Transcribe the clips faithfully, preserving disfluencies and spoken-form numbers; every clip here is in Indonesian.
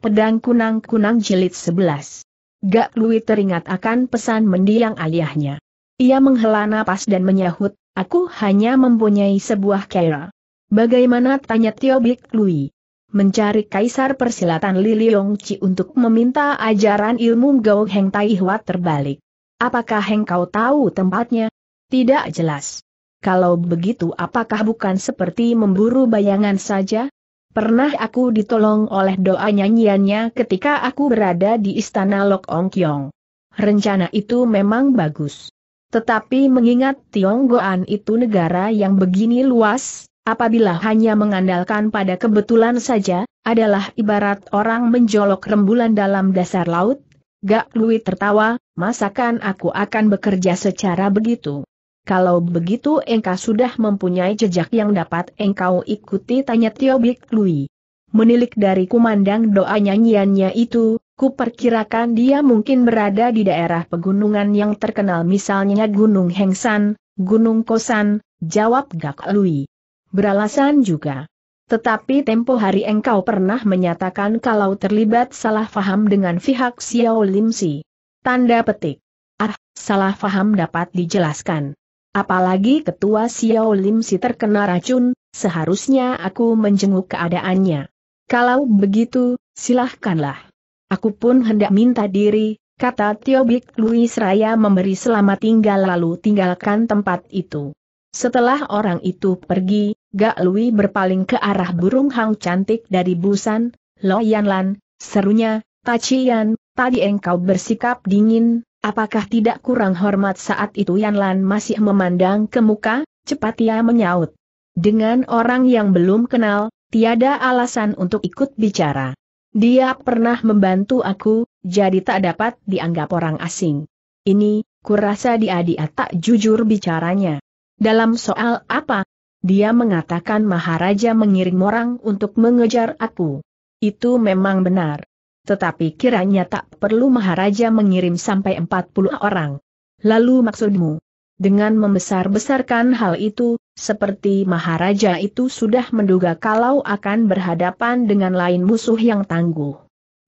Pedang Kunang-Kunang Jilid sebelas. Gak Lui teringat akan pesan mendiang ayahnya. Ia menghela napas dan menyahut, aku hanya mempunyai sebuah kera. Bagaimana, tanya Tio Bik Lui? Mencari Kaisar Persilatan Li Liongci untuk meminta ajaran ilmu Gao Heng Tai Hwa terbalik. Apakah engkau tahu tempatnya? Tidak jelas. Kalau begitu apakah bukan seperti memburu bayangan saja? Pernah aku ditolong oleh doa nyanyiannya ketika aku berada di istana Lok Ong Kiong. Rencana itu memang bagus. Tetapi mengingat Tionggoan itu negara yang begini luas, apabila hanya mengandalkan pada kebetulan saja, adalah ibarat orang menjolok rembulan dalam dasar laut. Gak Lui tertawa, masakan aku akan bekerja secara begitu. Kalau begitu engkau sudah mempunyai jejak yang dapat engkau ikuti, tanya Tio Bik Lui. Menilik dari kumandang doa nyanyiannya itu, kuperkirakan dia mungkin berada di daerah pegunungan yang terkenal, misalnya Gunung Hengsan, Gunung Kosan, jawab Gak Lui. Beralasan juga. Tetapi tempo hari engkau pernah menyatakan kalau terlibat salah faham dengan pihak Xiao Lim Si. Tanda petik. Ah, salah faham dapat dijelaskan. Apalagi ketua Xiao Lim Si terkena racun, seharusnya aku menjenguk keadaannya. Kalau begitu, silahkanlah. Aku pun hendak minta diri, kata Tio Bik Lui seraya memberi selamat tinggal lalu tinggalkan tempat itu. Setelah orang itu pergi, Gak Lui berpaling ke arah burung hang cantik dari Busan. Lo Yanlan, serunya, Tachian, tadi engkau bersikap dingin. Apakah tidak kurang hormat saat itu? Yanlan masih memandang ke muka, cepat ia menyaut. Dengan orang yang belum kenal, tiada alasan untuk ikut bicara. Dia pernah membantu aku, jadi tak dapat dianggap orang asing. Ini, kurasa dia-dia tak jujur bicaranya. Dalam soal apa? Dia mengatakan Maharaja mengirim orang untuk mengejar aku. Itu memang benar. Tetapi kiranya tak perlu Maharaja mengirim sampai empat puluh orang. Lalu maksudmu? Dengan membesar-besarkan hal itu, seperti Maharaja itu sudah menduga kalau akan berhadapan dengan lain musuh yang tangguh.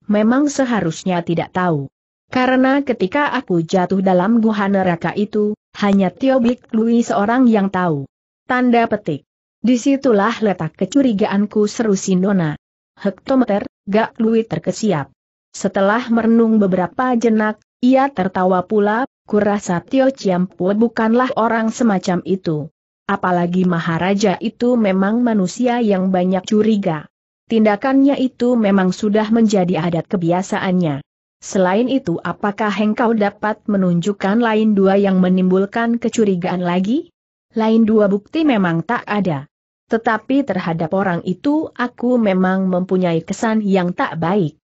Memang seharusnya tidak tahu. Karena ketika aku jatuh dalam gua neraka itu, hanya Tio Bik Lui seorang yang tahu. Tanda petik. Disitulah letak kecurigaanku, seru Sindona. Hektometer, Gak Lui terkesiap. Setelah merenung beberapa jenak, ia tertawa pula, kurasa Tio Ciampu bukanlah orang semacam itu. Apalagi Maharaja itu memang manusia yang banyak curiga. Tindakannya itu memang sudah menjadi adat kebiasaannya. Selain itu, apakah engkau dapat menunjukkan lain dua yang menimbulkan kecurigaan lagi? Lain dua bukti memang tak ada. Tetapi terhadap orang itu aku memang mempunyai kesan yang tak baik.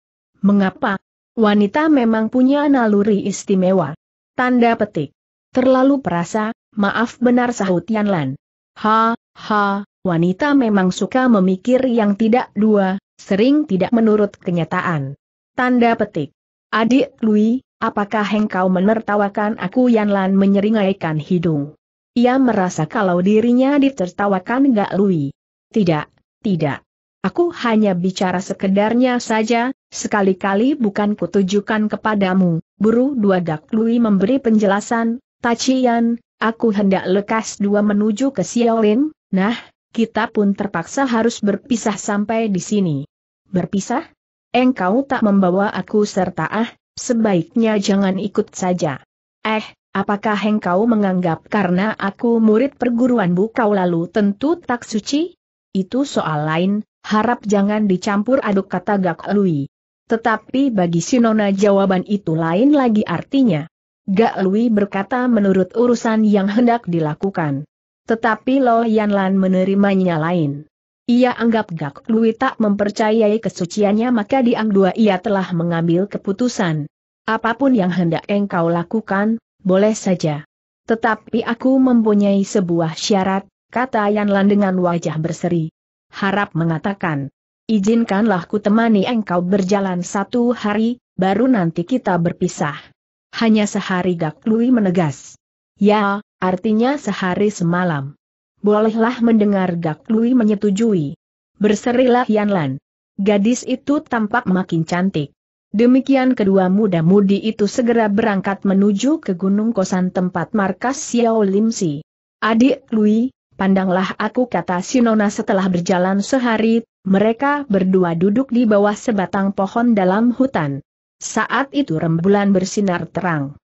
Mengapa? Wanita memang punya naluri istimewa. Tanda petik. Terlalu perasa, maaf benar, sahut Yanlan. Ha, ha, wanita memang suka memikir yang tidak dua, sering tidak menurut kenyataan. Tanda petik. Adik Lui, apakah engkau menertawakan aku? Yanlan menyeringaikan hidung. Ia merasa kalau dirinya ditertawakan Gak Lui. Tidak, tidak. Aku hanya bicara sekedarnya saja, sekali-kali bukan kutujukan kepadamu. Buru dua, Gak Lui memberi penjelasan, Tachian, aku hendak lekas dua menuju ke Xiaolin. Nah, kita pun terpaksa harus berpisah sampai di sini. Berpisah? Engkau tak membawa aku serta, ah, sebaiknya jangan ikut saja. Eh. Apakah engkau menganggap karena aku murid perguruan bukau lalu tentu tak suci? Itu soal lain, harap jangan dicampur aduk, kata Gak Lui. Tetapi bagi Sinona jawaban itu lain lagi artinya. Gak Lui berkata menurut urusan yang hendak dilakukan. Tetapi Lo Yanlan menerimanya lain. Ia anggap Gak Lui tak mempercayai kesuciannya, maka diam dua ia telah mengambil keputusan. Apapun yang hendak engkau lakukan, boleh saja. Tetapi aku mempunyai sebuah syarat, kata Yanlan dengan wajah berseri. Harap mengatakan, izinkanlah ku temani engkau berjalan satu hari, baru nanti kita berpisah. Hanya sehari, Gak Lui menegas. Ya, artinya sehari semalam. Bolehlah mendengar Gak Lui menyetujui. Berserilah Yanlan. Gadis itu tampak makin cantik. Demikian kedua muda-mudi itu segera berangkat menuju ke Gunung Kosan tempat markas Xiao Lim Si. "Adik Lui, pandanglah aku," kata Sinona setelah berjalan sehari. Mereka berdua duduk di bawah sebatang pohon dalam hutan. Saat itu rembulan bersinar terang.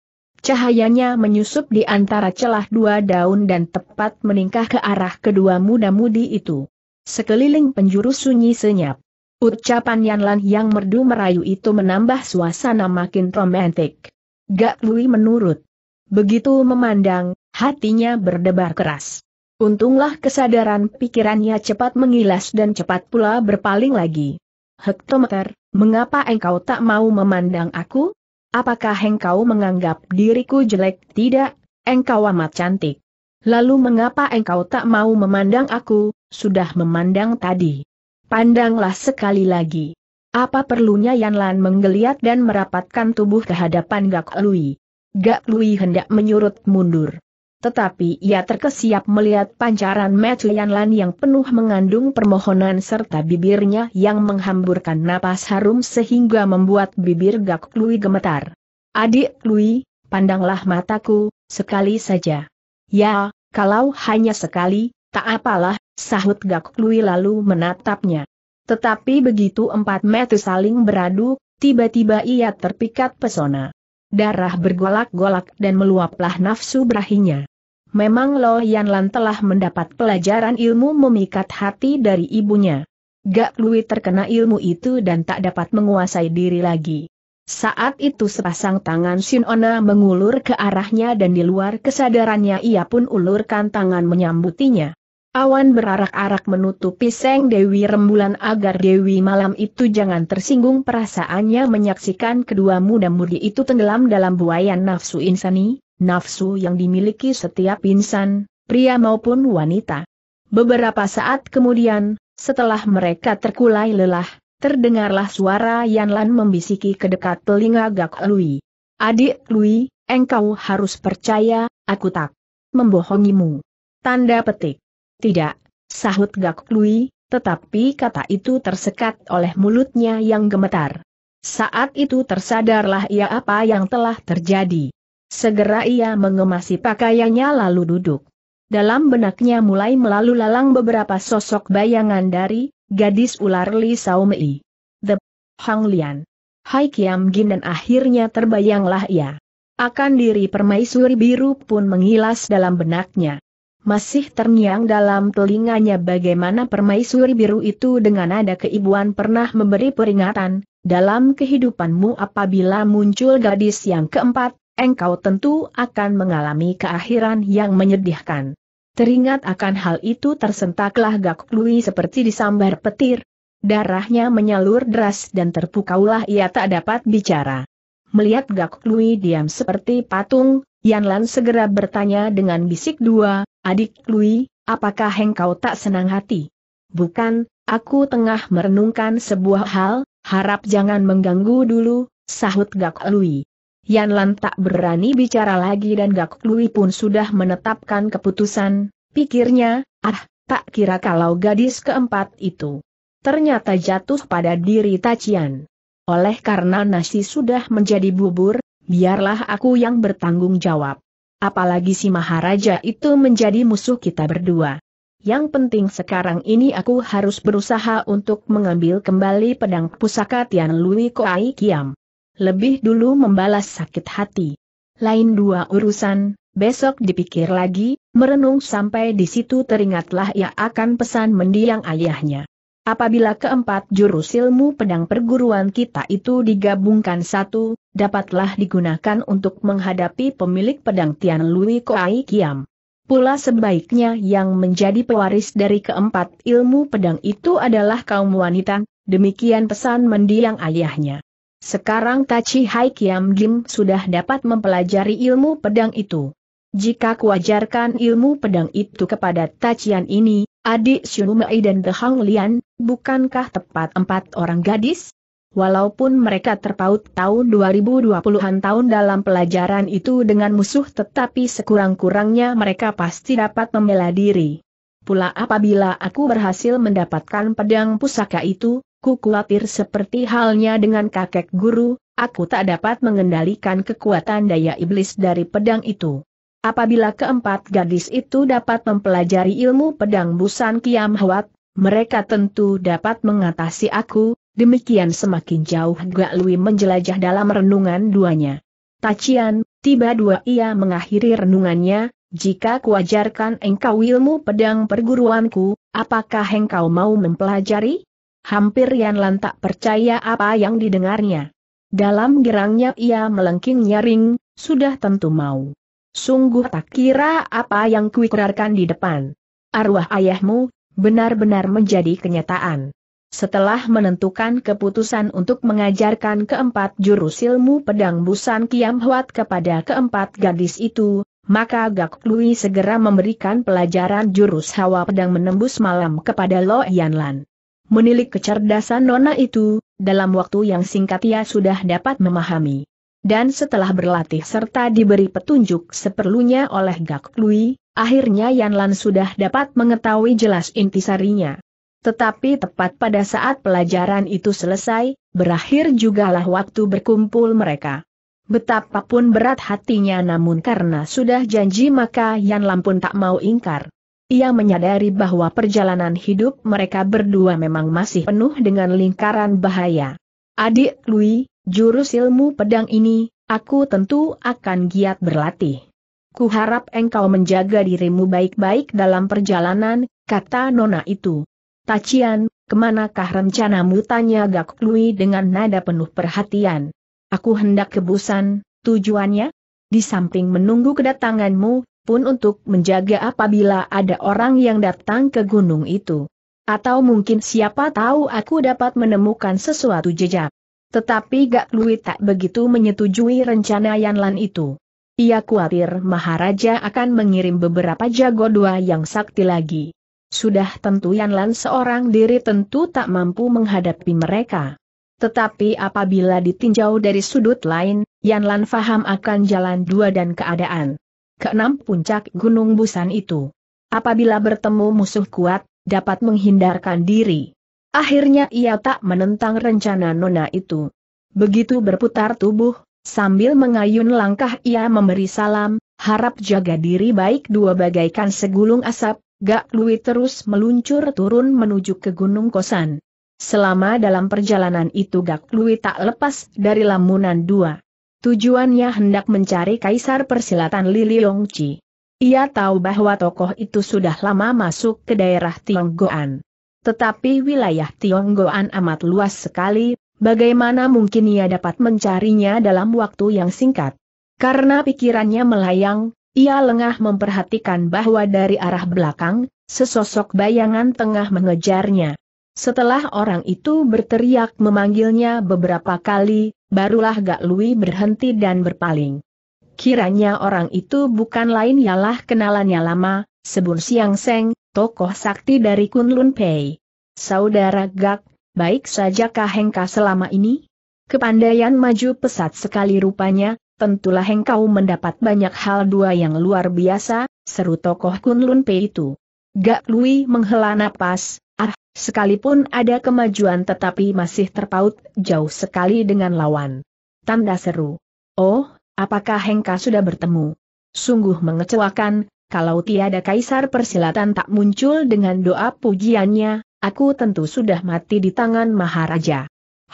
Cahayanya menyusup di antara celah dua daun dan tepat meningkah ke arah kedua muda-mudi itu. Sekeliling penjuru sunyi senyap. Ucapan Yan Lan yang merdu merayu itu menambah suasana makin romantik. Gak Lui menurut. Begitu memandang, hatinya berdebar keras. Untunglah kesadaran pikirannya cepat mengilas dan cepat pula berpaling lagi. "Hektometer, mengapa engkau tak mau memandang aku? Apakah engkau menganggap diriku jelek?" "Tidak, engkau amat cantik." "Lalu mengapa engkau tak mau memandang aku? Sudah memandang tadi. Pandanglah sekali lagi." "Apa perlunya?" Yan Lan menggeliat dan merapatkan tubuh ke hadapan Gak Lui. Gak Lui hendak menyurut mundur. Tetapi ia terkesiap melihat pancaran mata Yan Lan yang penuh mengandung permohonan serta bibirnya yang menghamburkan napas harum sehingga membuat bibir Gak Lui gemetar. "Adik Lui, pandanglah mataku, sekali saja." "Ya, kalau hanya sekali, tak apalah," sahut Gak Lui lalu menatapnya. Tetapi begitu empat mata saling beradu, tiba-tiba ia terpikat pesona. Darah bergolak-golak dan meluaplah nafsu berahinya. Memang Lo Yan Lan telah mendapat pelajaran ilmu memikat hati dari ibunya. Gak Lui terkena ilmu itu dan tak dapat menguasai diri lagi. Saat itu sepasang tangan Sinona mengulur ke arahnya dan di luar kesadarannya ia pun ulurkan tangan menyambutinya. Awan berarak-arak menutupi Seng Dewi Rembulan agar Dewi Malam itu jangan tersinggung perasaannya menyaksikan kedua muda-mudi itu tenggelam dalam buayan nafsu insani, nafsu yang dimiliki setiap insan, pria maupun wanita. Beberapa saat kemudian, setelah mereka terkulai lelah, terdengarlah suara Yan Lan membisiki ke dekat telinga Gak Lui. "Adik Lui, engkau harus percaya, aku tak membohongimu." Tanda petik. "Tidak," sahut Gak Lui, tetapi kata itu tersekat oleh mulutnya yang gemetar. Saat itu tersadarlah ia apa yang telah terjadi. Segera ia mengemasi pakaiannya lalu duduk. Dalam benaknya mulai melalu lalang beberapa sosok bayangan dari gadis ular Li Saumei, The Hang Lian, Hai Kiam Gin, dan akhirnya terbayanglah ia. Akan diri permaisuri biru pun mengilas dalam benaknya. Masih terngiang dalam telinganya bagaimana permaisuri biru itu dengan nada keibuan pernah memberi peringatan, "Dalam kehidupanmu apabila muncul gadis yang keempat, engkau tentu akan mengalami keakhiran yang menyedihkan." Teringat akan hal itu tersentaklah Gak Lui seperti disambar petir. Darahnya menyalur deras dan terpukaulah ia tak dapat bicara. Melihat Gak Lui diam seperti patung, Yan Lan segera bertanya dengan bisik dua, "Adik Lui, apakah engkau tak senang hati?" "Bukan, aku tengah merenungkan sebuah hal, harap jangan mengganggu dulu," sahut Gak Lui. Yan Lan tak berani bicara lagi dan Gak Lui pun sudah menetapkan keputusan. Pikirnya, "Ah, tak kira kalau gadis keempat itu ternyata jatuh pada diri Tacian. Oleh karena nasi sudah menjadi bubur, biarlah aku yang bertanggung jawab. Apalagi si Maharaja itu menjadi musuh kita berdua. Yang penting sekarang ini aku harus berusaha untuk mengambil kembali pedang pusaka Tian Lui Koai Kiam. Lebih dulu membalas sakit hati. Lain dua urusan, besok dipikir lagi." Merenung sampai di situ teringatlah ia akan pesan mendiang ayahnya. "Apabila keempat jurus ilmu pedang perguruan kita itu digabungkan satu, dapatlah digunakan untuk menghadapi pemilik pedang Tian Lui Koai Kiam. Pula sebaiknya yang menjadi pewaris dari keempat ilmu pedang itu adalah kaum wanita." Demikian pesan mendiang ayahnya. Sekarang Taci Hai Kiam Gim sudah dapat mempelajari ilmu pedang itu. Jika kuajarkan ilmu pedang itu kepada Tacian ini, adik Syumei dan The Hang Lian, bukankah tepat empat orang gadis? Walaupun mereka terpaut tahun dua ribu dua puluhan tahun dalam pelajaran itu dengan musuh, tetapi sekurang-kurangnya mereka pasti dapat membela diri. Pula apabila aku berhasil mendapatkan pedang pusaka itu, ku khawatir seperti halnya dengan kakek guru, aku tak dapat mengendalikan kekuatan daya iblis dari pedang itu. Apabila keempat gadis itu dapat mempelajari ilmu pedang Busan Kiam Hwat, mereka tentu dapat mengatasi aku. Demikian semakin jauh Gak Lui menjelajah dalam renungan duanya. Tacian, tiba dua ia mengakhiri renungannya, jika kuajarkan engkau ilmu pedang perguruanku, apakah engkau mau mempelajari? Hampir Yan Lan tak percaya apa yang didengarnya. Dalam girangnya ia melengking nyaring, sudah tentu mau. Sungguh tak kira apa yang kuikrarkan di depan arwah ayahmu, benar-benar menjadi kenyataan. Setelah menentukan keputusan untuk mengajarkan keempat jurus ilmu pedang Busan Kiam Hwat kepada keempat gadis itu, maka Gak Lui segera memberikan pelajaran jurus hawa pedang menembus malam kepada Lo Yan Lan. Menilik kecerdasan nona itu, dalam waktu yang singkat ia sudah dapat memahami. Dan setelah berlatih serta diberi petunjuk seperlunya oleh Gak Lui, akhirnya Yan Lan sudah dapat mengetahui jelas intisarinya. Tetapi tepat pada saat pelajaran itu selesai, berakhir jugalah waktu berkumpul mereka. Betapapun berat hatinya namun karena sudah janji maka Yan Lan pun tak mau ingkar. Ia menyadari bahwa perjalanan hidup mereka berdua memang masih penuh dengan lingkaran bahaya. Adik Lui, jurus ilmu pedang ini, aku tentu akan giat berlatih. Kuharap engkau menjaga dirimu baik-baik dalam perjalanan, kata nona itu. Tacian, kemanakah rencanamu? Tanya Gak Lui dengan nada penuh perhatian. Aku hendak ke Busan, tujuannya? Di samping menunggu kedatanganmu, pun untuk menjaga apabila ada orang yang datang ke gunung itu. Atau mungkin siapa tahu aku dapat menemukan sesuatu jejak. Tetapi Gak Lui tak begitu menyetujui rencana Yan Lan itu. Ia khawatir Maharaja akan mengirim beberapa jago dua yang sakti lagi. Sudah tentu Yan Lan seorang diri tentu tak mampu menghadapi mereka. Tetapi apabila ditinjau dari sudut lain, Yan Lan faham akan jalan dua dan keadaan keenam puncak Gunung Busan itu. Apabila bertemu musuh kuat, dapat menghindarkan diri. Akhirnya ia tak menentang rencana nona itu. Begitu berputar tubuh, sambil mengayun langkah ia memberi salam, harap jaga diri baik dua bagaikan segulung asap. Gak Lui terus meluncur turun menuju ke Gunung Kosan. Selama dalam perjalanan itu Gak Lui tak lepas dari lamunan dua. Tujuannya hendak mencari Kaisar Persilatan Li Liongci. Ia tahu bahwa tokoh itu sudah lama masuk ke daerah Tionggoan. Tetapi wilayah Tionggoan amat luas sekali, bagaimana mungkin ia dapat mencarinya dalam waktu yang singkat? Karena pikirannya melayang, ia lengah memperhatikan bahwa dari arah belakang, sesosok bayangan tengah mengejarnya. Setelah orang itu berteriak memanggilnya beberapa kali, barulah Gak Lui berhenti dan berpaling. Kiranya orang itu bukan lain ialah kenalannya lama, Sebun Siang Seng, tokoh sakti dari Kunlun Pei. Saudara Gak, baik sajakah engkau selama ini? Kepandaian maju pesat sekali rupanya. Tentulah engkau mendapat banyak hal dua yang luar biasa, seru tokoh Kunlun Pei itu. Gak Lui menghela napas, ah, sekalipun ada kemajuan tetapi masih terpaut jauh sekali dengan lawan. Tanda seru. Oh, apakah engkau sudah bertemu? Sungguh mengecewakan, kalau tiada Kaisar Persilatan tak muncul dengan doa pujiannya, aku tentu sudah mati di tangan Maharaja.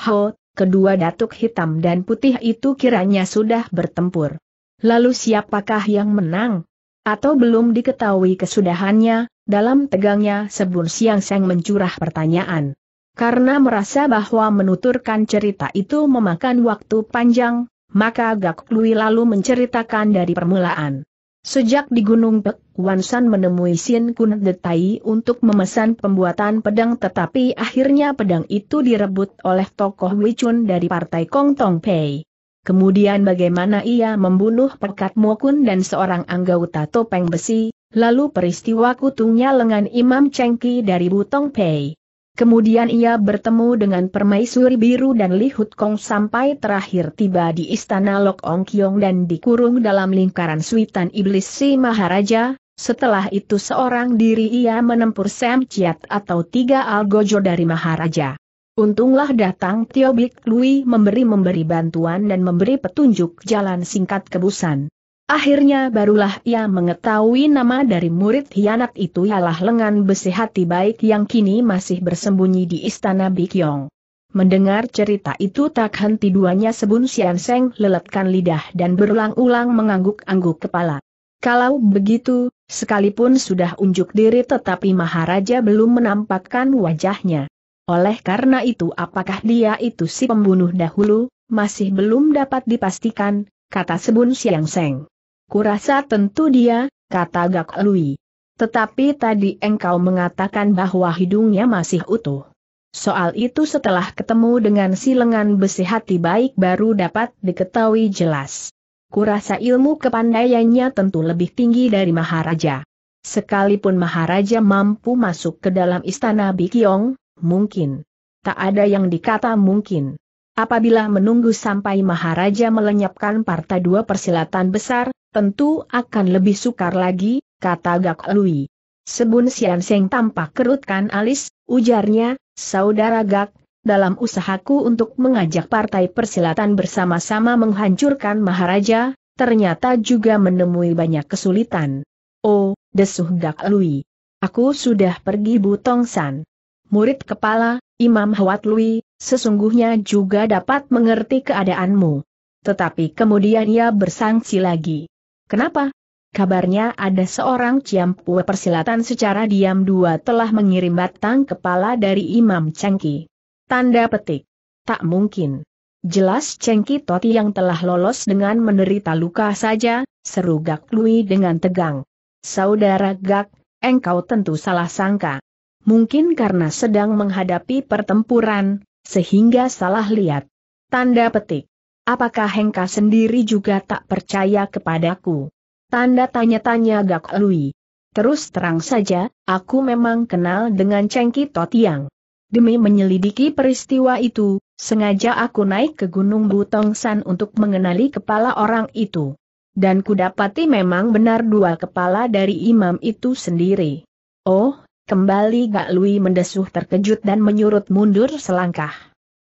Ho. Kedua datuk hitam dan putih itu kiranya sudah bertempur. Lalu siapakah yang menang? Atau belum diketahui kesudahannya? Dalam tegangnya Sebun Siang Seng mencurah pertanyaan. Karena merasa bahwa menuturkan cerita itu memakan waktu panjang, maka Gak Lui lalu menceritakan dari permulaan. Sejak di Gunung Pek, Wan San menemui Sin Kun Detai untuk memesan pembuatan pedang tetapi akhirnya pedang itu direbut oleh tokoh Wichun dari partai Kong Tong Pei. Kemudian bagaimana ia membunuh Pekat Mokun dan seorang anggota Topeng Besi, lalu peristiwa kutungnya lengan Imam Chengki dari Butong Pei. Kemudian ia bertemu dengan Permaisuri Biru dan Li Hut Kong sampai terakhir tiba di Istana Lok Ong Kiong dan dikurung dalam lingkaran Suitan Iblis si Maharaja, Setelah itu seorang diri ia menempur Sam Chiat atau tiga algojo dari Maharaja. Untunglah datang Tio Bik Lui memberi-memberi bantuan dan memberi petunjuk jalan singkat ke Busan. Akhirnya barulah ia mengetahui nama dari murid hianat itu ialah Lengan Besi Hati Baik yang kini masih bersembunyi di Istana Bikyong. Mendengar cerita itu tak henti duanya Sebun Sian Seng leletkan lidah dan berulang-ulang mengangguk-angguk kepala. Kalau begitu, sekalipun sudah unjuk diri tetapi Maharaja belum menampakkan wajahnya. Oleh karena itu apakah dia itu si pembunuh dahulu, masih belum dapat dipastikan, kata Sebun Sian Seng. Kurasa tentu dia, kata Gak Lui. Tetapi tadi engkau mengatakan bahwa hidungnya masih utuh. Soal itu setelah ketemu dengan si Lengan Besi Hati Baik baru dapat diketahui jelas. Kurasa ilmu kepandaiannya tentu lebih tinggi dari Maharaja. Sekalipun Maharaja mampu masuk ke dalam Istana Bikyong, mungkin. Tak ada yang dikata mungkin. Apabila menunggu sampai Maharaja melenyapkan Parta Dua Persilatan Besar, tentu akan lebih sukar lagi, kata Gak Lui. Sebun Sian Seng tampak kerutkan alis, ujarnya, Saudara Gak, dalam usahaku untuk mengajak Partai Persilatan bersama-sama menghancurkan Maharaja, ternyata juga menemui banyak kesulitan. Oh, desuh Gak Lui. Aku sudah pergi Butong San. Murid kepala, Imam Hwat Lui, sesungguhnya juga dapat mengerti keadaanmu. Tetapi kemudian ia bersangsi lagi. Kenapa? Kabarnya ada seorang Ciampue Persilatan secara diam dua telah mengirim batang kepala dari Imam Chengki. Tanda petik. Tak mungkin. Jelas Chengki Toti yang telah lolos dengan menderita luka saja, seru Gak Lui dengan tegang. Saudara Gak, engkau tentu salah sangka. Mungkin karena sedang menghadapi pertempuran, sehingga salah lihat. Tanda petik. Apakah Hengka sendiri juga tak percaya kepadaku? Tanda tanya-tanya Gak Lui. Terus terang saja, aku memang kenal dengan Chengki Totiang. Demi menyelidiki peristiwa itu, sengaja aku naik ke Gunung Butong San untuk mengenali kepala orang itu. Dan kudapati memang benar dua kepala dari imam itu sendiri. Oh, kembali Gak Lui mendesuh terkejut dan menyurut mundur selangkah.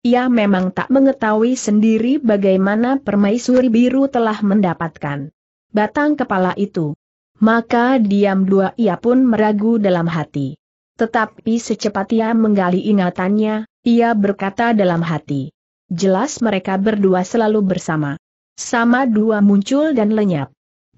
Ia memang tak mengetahui sendiri bagaimana Permaisuri Biru telah mendapatkan batang kepala itu. Maka diam dua ia pun meragu dalam hati. Tetapi secepat ia menggali ingatannya, ia berkata dalam hati. Jelas mereka berdua selalu bersama. Sama dua muncul dan lenyap.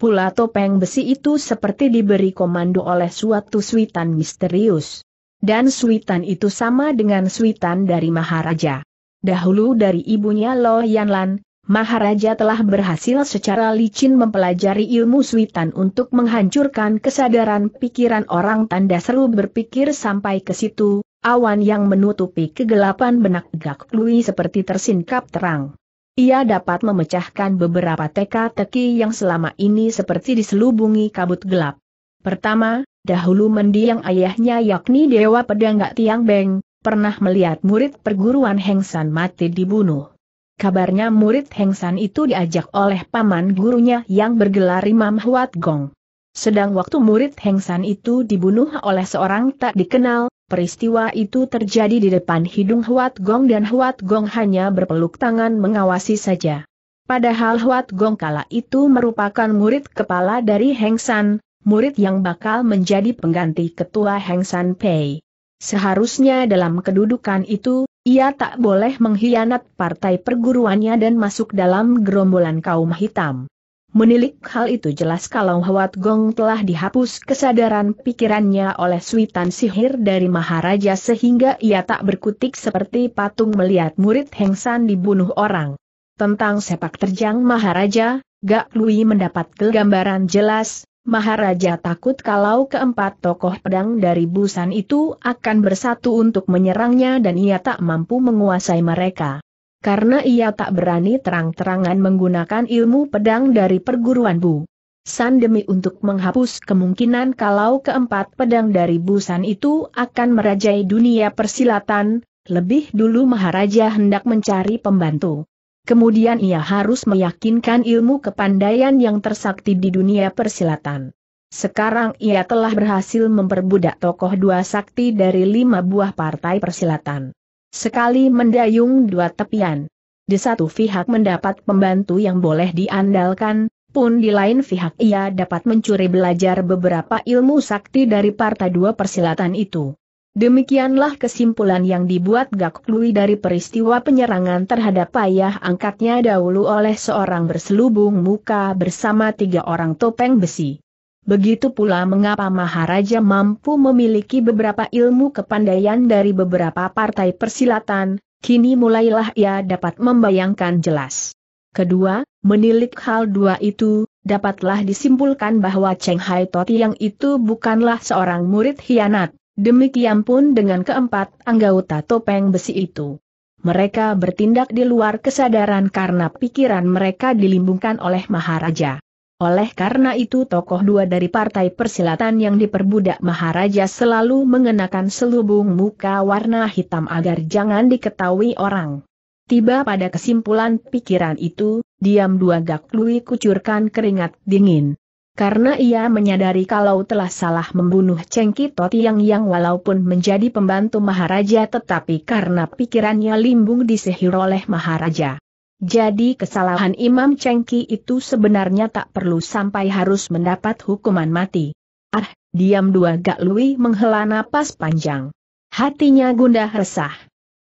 Pula topeng besi itu seperti diberi komando oleh suatu suitan misterius. Dan suitan itu sama dengan suitan dari Maharaja. Dahulu dari ibunya Lo Yanlan, Maharaja telah berhasil secara licin mempelajari ilmu suitan untuk menghancurkan kesadaran pikiran orang. Tanda seru berpikir sampai ke situ, awan yang menutupi kegelapan benak Gak Lui seperti tersingkap terang. Ia dapat memecahkan beberapa teka-teki yang selama ini seperti diselubungi kabut gelap. Pertama, dahulu mendiang ayahnya yakni Dewa Pedang Gak Tiang Beng, pernah melihat murid perguruan Heng San mati dibunuh. Kabarnya murid Heng San itu diajak oleh paman gurunya yang bergelar Imam Hwat Gong. Sedang waktu murid Heng San itu dibunuh oleh seorang tak dikenal, peristiwa itu terjadi di depan hidung Hwat Gong dan Hwat Gong hanya berpeluk tangan mengawasi saja. Padahal Hwat Gong kala itu merupakan murid kepala dari Heng San, murid yang bakal menjadi pengganti ketua Heng San Pei. Seharusnya dalam kedudukan itu, ia tak boleh mengkhianat partai perguruannya dan masuk dalam gerombolan kaum hitam. Menilik hal itu jelas kalau Hwat Gong telah dihapus kesadaran pikirannya oleh suitan sihir dari Maharaja sehingga ia tak berkutik seperti patung melihat murid Heng San dibunuh orang. Tentang sepak terjang Maharaja, Gak Lui mendapat gambaran jelas, Maharaja takut kalau keempat tokoh pedang dari Busan itu akan bersatu untuk menyerangnya dan ia tak mampu menguasai mereka. Karena ia tak berani terang-terangan menggunakan ilmu pedang dari perguruan Bu San demi untuk menghapus kemungkinan kalau keempat pedang dari Busan itu akan merajai dunia persilatan, lebih dulu Maharaja hendak mencari pembantu. Kemudian ia harus meyakinkan ilmu kepandaian yang tersakti di dunia persilatan. Sekarang ia telah berhasil memperbudak tokoh dua sakti dari lima buah partai persilatan. Sekali mendayung dua tepian. Di satu pihak mendapat pembantu yang boleh diandalkan, pun di lain pihak ia dapat mencuri belajar beberapa ilmu sakti dari partai dua persilatan itu. Demikianlah kesimpulan yang dibuat Gak Lui dari peristiwa penyerangan terhadap ayah angkatnya dahulu oleh seorang berselubung muka bersama tiga orang topeng besi. Begitu pula mengapa Maharaja mampu memiliki beberapa ilmu kepandaian dari beberapa partai persilatan, kini mulailah ia dapat membayangkan jelas. Kedua, menilik hal dua itu, dapatlah disimpulkan bahwa Cheng Hai Toti yang itu bukanlah seorang murid hianat, demikian pun dengan keempat anggota topeng besi itu. Mereka bertindak di luar kesadaran karena pikiran mereka dilimbungkan oleh Maharaja. Oleh karena itu tokoh dua dari partai persilatan yang diperbudak Maharaja selalu mengenakan selubung muka warna hitam agar jangan diketahui orang. Tiba pada kesimpulan pikiran itu, diam dua Gak Lui kucurkan keringat dingin. Karena ia menyadari kalau telah salah membunuh Cheng Ki Toti yang yang walaupun menjadi pembantu Maharaja tetapi karena pikirannya limbung disihir oleh Maharaja. Jadi kesalahan Imam Cheng Ki itu sebenarnya tak perlu sampai harus mendapat hukuman mati. Ah, diam dua Gak Lui menghela napas panjang. Hatinya gundah resah.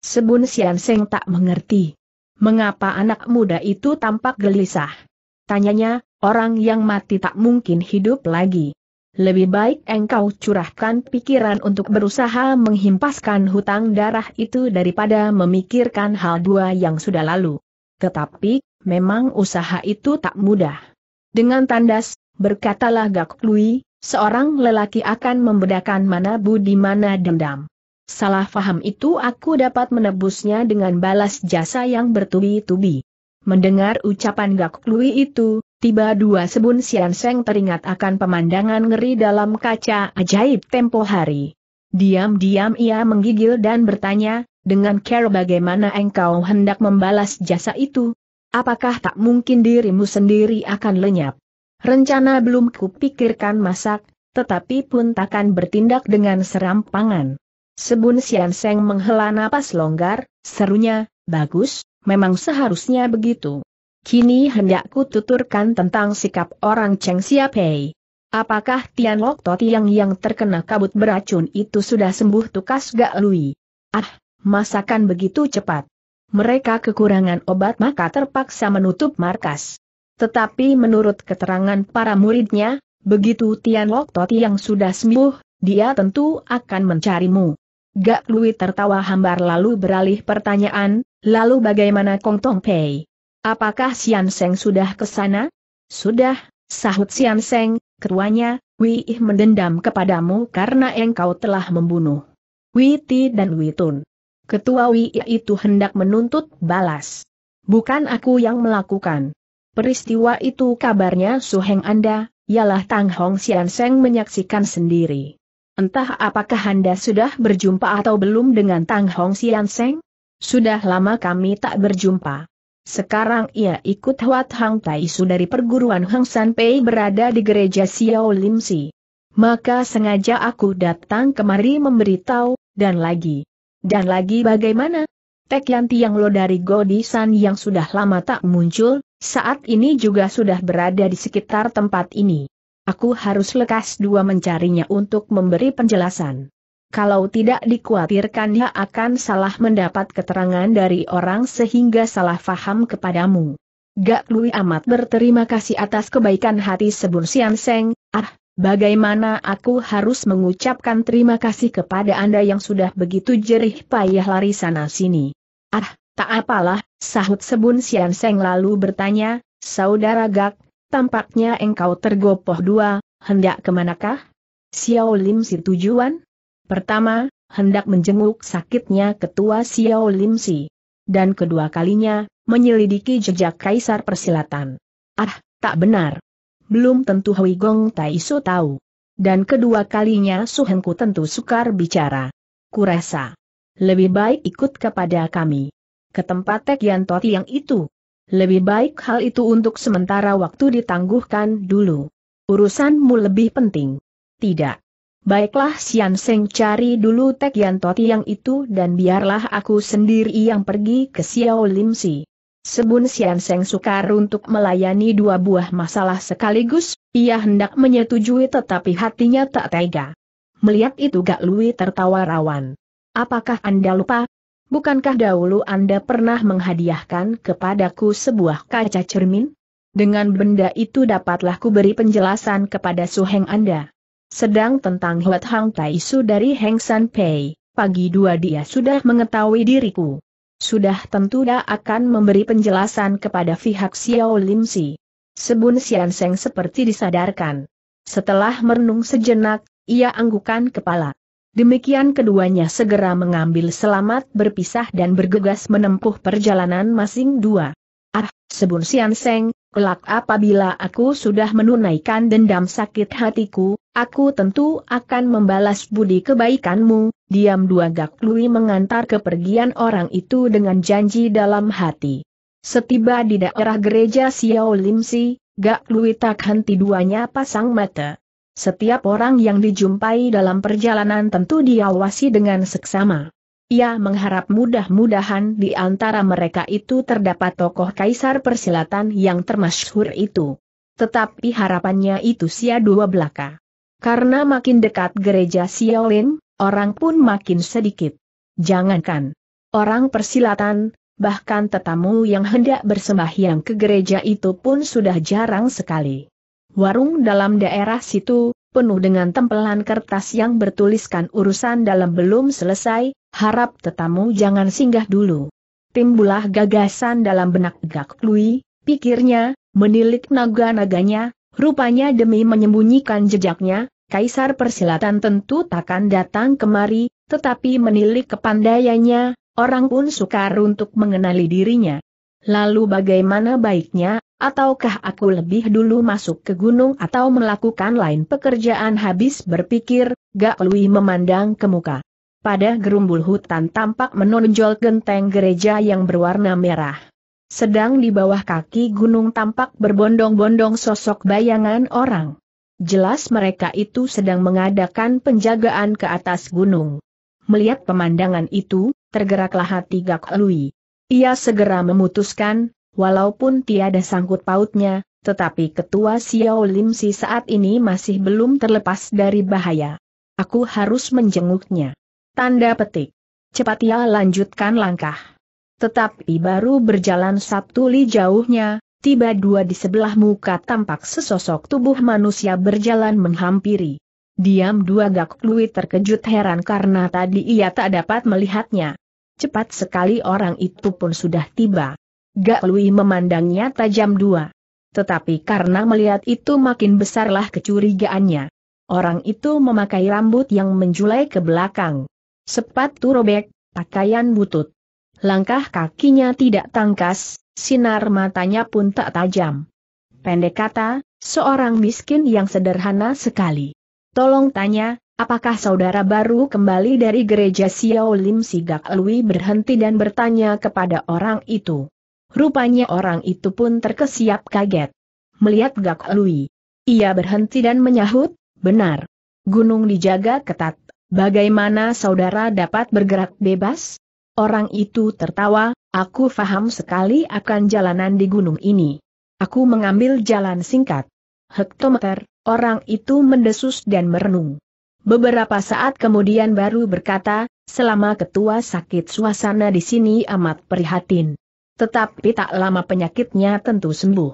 Sebun Sian Seng tak mengerti. Mengapa anak muda itu tampak gelisah? Tanyanya, orang yang mati tak mungkin hidup lagi. Lebih baik engkau curahkan pikiran untuk berusaha menghimpaskan hutang darah itu daripada memikirkan hal dua yang sudah lalu. Tetapi, memang usaha itu tak mudah. Dengan tandas, berkatalah Gak Lui, seorang lelaki akan membedakan mana budi mana dendam. Salah faham itu aku dapat menebusnya dengan balas jasa yang bertubi-tubi. Mendengar ucapan Gak Lui itu, tiba dua Sebun Sian Seng teringat akan pemandangan ngeri dalam kaca ajaib tempo hari. Diam-diam ia menggigil dan bertanya, dengan cara bagaimana engkau hendak membalas jasa itu? Apakah tak mungkin dirimu sendiri akan lenyap? Rencana belum kupikirkan masak, tetapi pun takkan bertindak dengan serampangan. Sebun Sian Seng menghela napas longgar, serunya, bagus, memang seharusnya begitu. Kini hendakku tuturkan tentang sikap orang Cheng Siapei. Apakah Tian Lok Toti yang yang terkena kabut beracun itu sudah sembuh tukas Gak Lui? Ah! Masakan begitu cepat. Mereka kekurangan obat maka terpaksa menutup markas. Tetapi menurut keterangan para muridnya, begitu Tian Lok Toti yang sudah sembuh, dia tentu akan mencarimu. Gak Lui tertawa hambar lalu beralih pertanyaan, lalu bagaimana Kong Tong Pei? Apakah Sian Seng sudah ke sana? Sudah, sahut Sian Seng, keduanya, Wih mendendam kepadamu karena engkau telah membunuh Wih Ti dan Wih Tun. Ketua Wii itu hendak menuntut balas. Bukan aku yang melakukan. Peristiwa itu kabarnya suheng Anda, ialah Tang Hong Sian Seng menyaksikan sendiri. Entah apakah Anda sudah berjumpa atau belum dengan Tang Hong Sian Seng? Sudah lama kami tak berjumpa. Sekarang ia ikut Huat Hang Taisu dari perguruan Hang San Pei berada di gereja Xiao Lim Si. Maka sengaja aku datang kemari memberitahu, dan lagi. Dan lagi bagaimana? Tek Yanti yang lo dari Godisan yang sudah lama tak muncul, saat ini juga sudah berada di sekitar tempat ini. Aku harus lekas dua mencarinya untuk memberi penjelasan. Kalau tidak dikhawatirkan ia akan salah mendapat keterangan dari orang sehingga salah faham kepadamu. Gak Lui amat berterima kasih atas kebaikan hati Sebun Sian Seng. Ah, bagaimana aku harus mengucapkan terima kasih kepada Anda yang sudah begitu jerih payah lari sana-sini. Ah, tak apalah, sahut Sebun Sian Seng lalu bertanya, Saudara Gak, tampaknya engkau tergopoh dua, hendak kemanakah? Xiao Lim Si tujuan? Pertama, hendak menjenguk sakitnya ketua Xiao Lim Si. Dan kedua kalinya, menyelidiki jejak Kaisar Persilatan. Ah, tak benar. Belum tentu Hui Gong Taisu tahu. Dan kedua kalinya suhengku tentu sukar bicara. Kurasa lebih baik ikut kepada kami. Ke tempat Tek Yan Toti yang itu. Lebih baik hal itu untuk sementara waktu ditangguhkan dulu. Urusanmu lebih penting. Tidak. Baiklah, Sian Seng, cari dulu Tek Yan Toti yang itu dan biarlah aku sendiri yang pergi ke Xiao Lim Si. Sebun Sian Seng sukar untuk melayani dua buah masalah sekaligus, ia hendak menyetujui tetapi hatinya tak tega. Melihat itu Gak Lui tertawa rawan. Apakah Anda lupa? Bukankah dahulu Anda pernah menghadiahkan kepadaku sebuah kaca cermin? Dengan benda itu dapatlah kuberi penjelasan kepada suheng Anda. Sedang tentang Huat Hang Tai Su dari Heng San Pei, pagi dua dia sudah mengetahui diriku. Sudah tentu dia akan memberi penjelasan kepada pihak Xiao Lim Si. Sebun Sian Seng seperti disadarkan. Setelah merenung sejenak, ia anggukan kepala. Demikian keduanya segera mengambil selamat berpisah dan bergegas menempuh perjalanan masing dua. Ah, Sebun Sian Seng, kelak apabila aku sudah menunaikan dendam sakit hatiku, aku tentu akan membalas budi kebaikanmu. Diam dua, Gak Lui mengantar kepergian orang itu dengan janji dalam hati. Setiba di daerah gereja Xiao Lim Si, Gak Lui tak henti duanya pasang mata. Setiap orang yang dijumpai dalam perjalanan tentu diawasi dengan seksama. Ia mengharap mudah-mudahan di antara mereka itu terdapat tokoh kaisar persilatan yang termasyhur itu. Tetapi harapannya itu sia dua belaka. Karena makin dekat gereja Xiaolin, orang pun makin sedikit. Jangankan orang persilatan, bahkan tetamu yang hendak bersembahyang ke gereja itu pun sudah jarang sekali. Warung dalam daerah situ, penuh dengan tempelan kertas yang bertuliskan urusan dalam belum selesai, harap tetamu jangan singgah dulu. Timbullah gagasan dalam benak Gak Lui, pikirnya, menilik naga-naganya, rupanya demi menyembunyikan jejaknya, kaisar persilatan tentu takkan datang kemari, tetapi menilik kepandaiannya, orang pun sukar untuk mengenali dirinya. Lalu bagaimana baiknya? Ataukah aku lebih dulu masuk ke gunung atau melakukan lain pekerjaan? Habis berpikir, Gak Lui memandang ke muka. Pada gerumbul hutan tampak menonjol genteng gereja yang berwarna merah. Sedang di bawah kaki gunung tampak berbondong-bondong sosok bayangan orang. Jelas mereka itu sedang mengadakan penjagaan ke atas gunung. Melihat pemandangan itu, tergeraklah hati Gak Lui. Ia segera memutuskan, walaupun tiada sangkut pautnya, tetapi ketua Xiao Lim Si saat ini masih belum terlepas dari bahaya. Aku harus menjenguknya. Tanda petik. Cepat ia lanjutkan langkah. Tetapi baru berjalan satu li jauhnya, tiba dua di sebelah muka tampak sesosok tubuh manusia berjalan menghampiri. Diam dua, Gak Lui terkejut heran karena tadi ia tak dapat melihatnya. Cepat sekali orang itu pun sudah tiba. Gak Lui memandangnya tajam dua. Tetapi karena melihat itu makin besarlah kecurigaannya. Orang itu memakai rambut yang menjulai ke belakang. Sepatu robek, pakaian butut. Langkah kakinya tidak tangkas, sinar matanya pun tak tajam. Pendek kata, seorang miskin yang sederhana sekali. Tolong tanya, apakah saudara baru kembali dari gereja Xiao Lim Si? Gak Lui berhenti dan bertanya kepada orang itu. Rupanya orang itu pun terkesiap kaget. Melihat Gak Lui, ia berhenti dan menyahut, benar. Gunung dijaga ketat, bagaimana saudara dapat bergerak bebas? Orang itu tertawa, aku faham sekali akan jalanan di gunung ini. Aku mengambil jalan singkat. Hektometer, orang itu mendesus dan merenung. Beberapa saat kemudian baru berkata, selama ketua sakit suasana di sini amat prihatin. Tetapi tak lama penyakitnya tentu sembuh.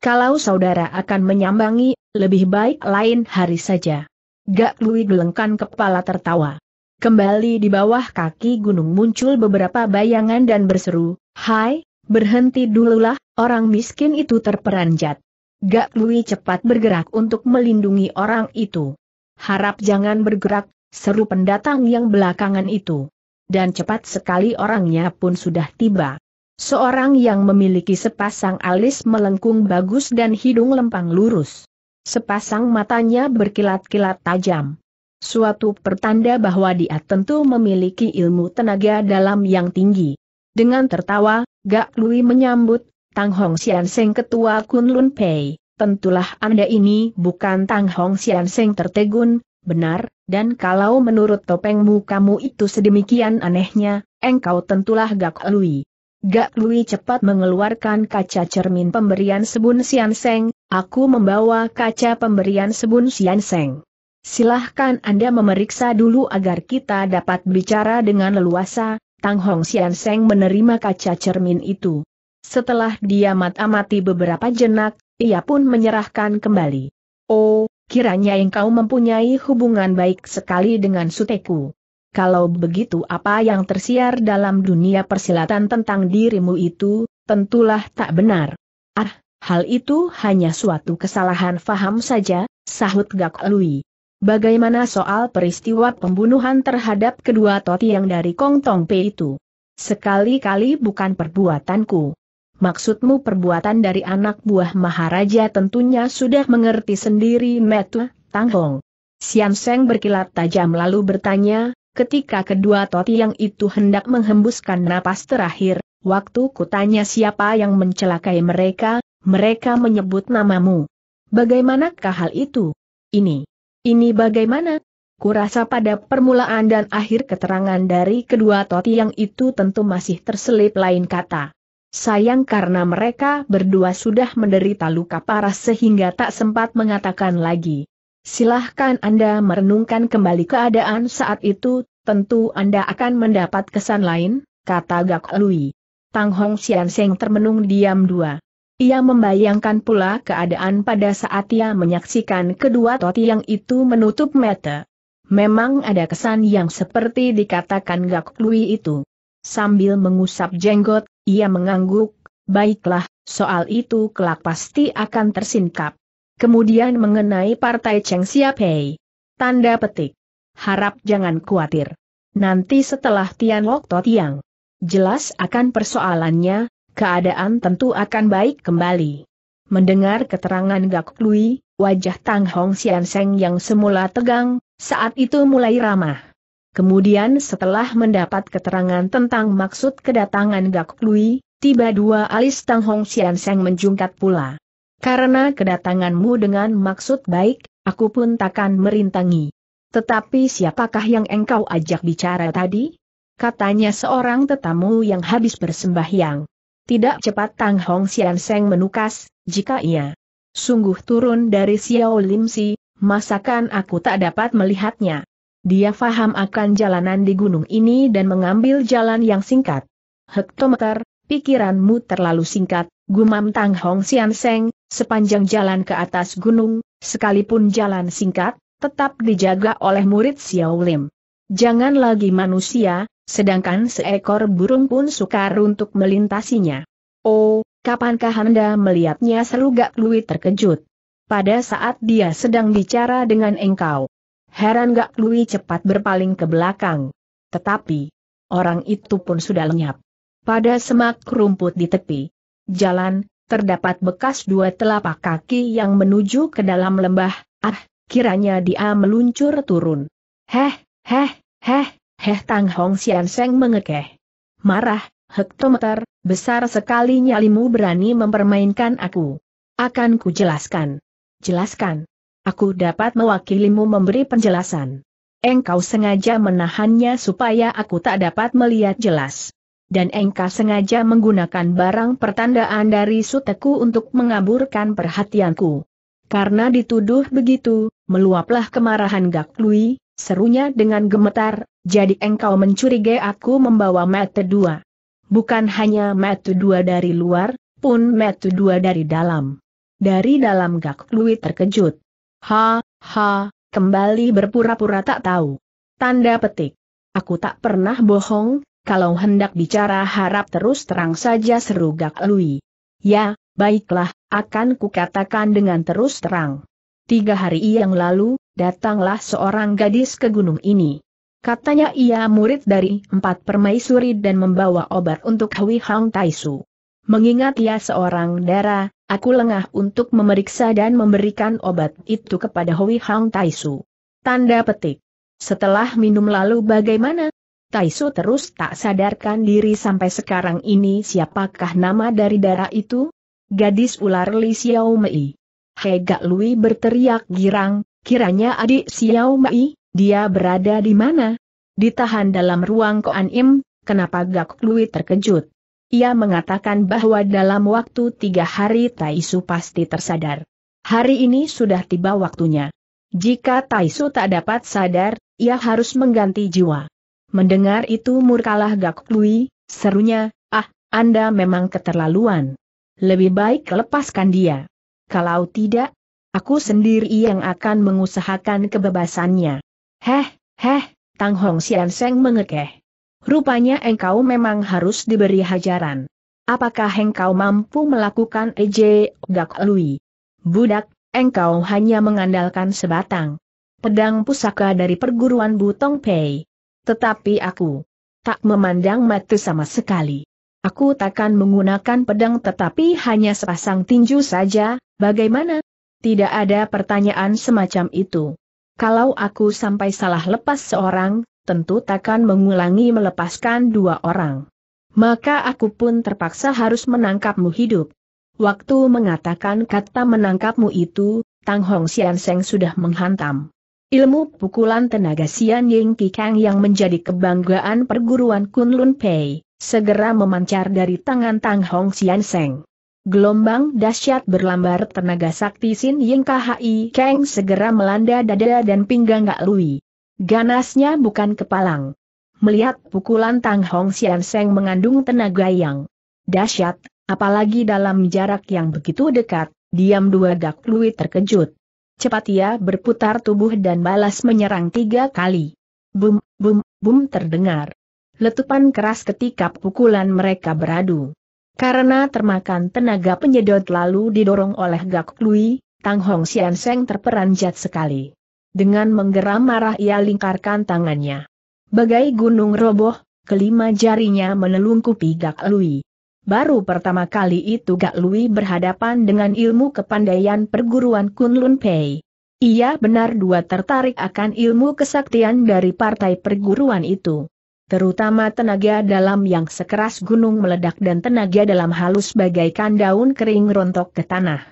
Kalau saudara akan menyambangi, lebih baik lain hari saja. Gak Lui gelengkan kepala tertawa. Kembali di bawah kaki gunung muncul beberapa bayangan dan berseru, hai, berhenti dululah, orang miskin itu terperanjat. Gak Lui cepat bergerak untuk melindungi orang itu. Harap jangan bergerak, seru pendatang yang belakangan itu. Dan cepat sekali orangnya pun sudah tiba. Seorang yang memiliki sepasang alis melengkung bagus dan hidung lempang lurus. Sepasang matanya berkilat-kilat tajam. Suatu pertanda bahwa dia tentu memiliki ilmu tenaga dalam yang tinggi. Dengan tertawa, Gak Lui menyambut, Tang Hong Sian Seng ketua Kunlun Pei, tentulah Anda ini bukan Tang Hong Sian Seng tertegun, benar, dan kalau menurut topengmu kamu itu sedemikian anehnya, engkau tentulah Gak Lui. Gak Lui cepat mengeluarkan kaca cermin pemberian Sebun Sian Seng, aku membawa kaca pemberian Sebun Sian Seng. Silahkan Anda memeriksa dulu agar kita dapat bicara dengan leluasa. Tang Hong Sian Seng menerima kaca cermin itu. Setelah dia mat-amati beberapa jenak, ia pun menyerahkan kembali. Oh, kiranya engkau mempunyai hubungan baik sekali dengan Suteku. Kalau begitu apa yang tersiar dalam dunia persilatan tentang dirimu itu, tentulah tak benar. Ah, hal itu hanya suatu kesalahan faham saja, sahut Gak Lui. Bagaimana soal peristiwa pembunuhan terhadap kedua totiang dari Kong Tong Pei itu? Sekali-kali bukan perbuatanku. Maksudmu perbuatan dari anak buah Maharaja tentunya sudah mengerti sendiri metu, Tang Hong Sian Seng berkilat tajam lalu bertanya, ketika kedua totiang itu hendak menghembuskan napas terakhir, waktu kutanya siapa yang mencelakai mereka, mereka menyebut namamu. Bagaimanakah hal itu? Ini. Ini bagaimana? Kurasa pada permulaan dan akhir keterangan dari kedua totiang itu tentu masih terselip lain kata. Sayang karena mereka berdua sudah menderita luka parah sehingga tak sempat mengatakan lagi. Silahkan Anda merenungkan kembali keadaan saat itu, tentu Anda akan mendapat kesan lain, kata Gak Lui. Tang Hong Sian Seng termenung diam dua. Ia membayangkan pula keadaan pada saat ia menyaksikan kedua totiang itu menutup mata. Memang ada kesan yang seperti dikatakan Gak Lui itu. Sambil mengusap jenggot, ia mengangguk, baiklah, soal itu kelak pasti akan tersingkap. Kemudian mengenai partai Cheng Xiaopei. Tanda petik. Harap jangan khawatir. Nanti setelah Tianlok Totiang. Jelas akan persoalannya. Keadaan tentu akan baik kembali. Mendengar keterangan Gak Lui, wajah Tang Hong Sian Seng yang semula tegang, saat itu mulai ramah. Kemudian setelah mendapat keterangan tentang maksud kedatangan Gak Lui, tiba dua alis Tang Hong Sian Seng menjungkat pula. Karena kedatanganmu dengan maksud baik, aku pun takkan merintangi. Tetapi siapakah yang engkau ajak bicara tadi? Katanya seorang tetamu yang habis bersembahyang. Tidak cepat Tang Hong Sian Seng menukas, jika ia sungguh turun dari Xiao Lim Si, masakan aku tak dapat melihatnya. Dia faham akan jalanan di gunung ini dan mengambil jalan yang singkat. Hektometer, pikiranmu terlalu singkat, gumam Tang Hong Sian Seng, sepanjang jalan ke atas gunung, sekalipun jalan singkat, tetap dijaga oleh murid Xiao Lim. Jangan lagi manusia. Sedangkan seekor burung pun sukar untuk melintasinya. Oh, kapankah Anda melihatnya? Seru Gak Lui terkejut. Pada saat dia sedang bicara dengan engkau. Heran Gak Lui cepat berpaling ke belakang. Tetapi, orang itu pun sudah lenyap. Pada semak rumput di tepi jalan, terdapat bekas dua telapak kaki yang menuju ke dalam lembah. Ah, kiranya dia meluncur turun. Heh, heh, heh. Heh, Tang Hong Sian Seng mengekeh. Marah, hektometer, besar sekali nyalimu berani mempermainkan aku. Akan ku jelaskan. Jelaskan. Aku dapat mewakilimu memberi penjelasan. Engkau sengaja menahannya supaya aku tak dapat melihat jelas. Dan engkau sengaja menggunakan barang pertandaan dari Suteku untuk mengaburkan perhatianku. Karena dituduh begitu, meluaplah kemarahan Gak Lui, serunya dengan gemetar. Jadi engkau mencurigai aku membawa mata dua. Bukan hanya mata dua dari luar, pun mata dua dari dalam. Dari dalam Gak Lui terkejut. Ha, ha, kembali berpura-pura tak tahu. Tanda petik. Aku tak pernah bohong, kalau hendak bicara harap terus terang saja, seru Gak Lui. Ya, baiklah, akan kukatakan dengan terus terang. Tiga hari yang lalu, datanglah seorang gadis ke gunung ini. Katanya ia murid dari empat permaisuri dan membawa obat untuk Hui Hang Taisu. Mengingat ia seorang dara, aku lengah untuk memeriksa dan memberikan obat itu kepada Hui Hang Taisu. Tanda petik. Setelah minum lalu bagaimana? Taisu terus tak sadarkan diri sampai sekarang ini. Siapakah nama dari dara itu? Gadis ular Li Xiao Mei. Hegak Lui berteriak girang, kiranya adik Xiao Mai, dia berada di mana? Ditahan dalam ruang Koan Im, kenapa Gak Lui terkejut? Ia mengatakan bahwa dalam waktu tiga hari Tai Su pasti tersadar. Hari ini sudah tiba waktunya. Jika Tai Su tak dapat sadar, ia harus mengganti jiwa. Mendengar itu murkalah Gak Lui, serunya, ah, Anda memang keterlaluan. Lebih baik lepaskan dia. Kalau tidak, aku sendiri yang akan mengusahakan kebebasannya. Heh, heh, Tang Hong Sian Seng mengekeh. Rupanya engkau memang harus diberi hajaran. Apakah engkau mampu melakukan ej, Gak Lui? Budak, engkau hanya mengandalkan sebatang pedang pusaka dari perguruan Butong Pei. Tetapi aku tak memandang mata sama sekali. Aku takkan menggunakan pedang tetapi hanya sepasang tinju saja, bagaimana? Tidak ada pertanyaan semacam itu. Kalau aku sampai salah lepas seorang, tentu takkan mengulangi melepaskan dua orang. Maka aku pun terpaksa harus menangkapmu hidup. Waktu mengatakan kata menangkapmu itu, Tang Hong Sian Seng sudah menghantam. Ilmu pukulan tenaga Sian Ying Kikang yang menjadi kebanggaan perguruan Kunlun Pei segera memancar dari tangan Tang Hong Sian Seng. Gelombang dahsyat berlambar tenaga sakti Sin Ying Khi Kang segera melanda dada dan pinggang Gak Lui. Ganasnya bukan kepalang. Melihat pukulan Tang Hong Sian Seng mengandung tenaga yang dahsyat, apalagi dalam jarak yang begitu dekat, diam dua Gak Lui terkejut. Cepat ia berputar tubuh dan balas menyerang tiga kali. Bum, bum, bum terdengar letupan keras ketika pukulan mereka beradu. Karena termakan tenaga penyedot lalu didorong oleh Gak Lui, Tang Hong Sian Seng terperanjat sekali. Dengan menggeram marah ia lingkarkan tangannya. Bagai gunung roboh, kelima jarinya menelungkupi Gak Lui. Baru pertama kali itu Gak Lui berhadapan dengan ilmu kepandaian perguruan Kunlun Pei. Ia benar dua tertarik akan ilmu kesaktian dari partai perguruan itu. Terutama tenaga dalam yang sekeras gunung meledak dan tenaga dalam halus bagaikan daun kering rontok ke tanah.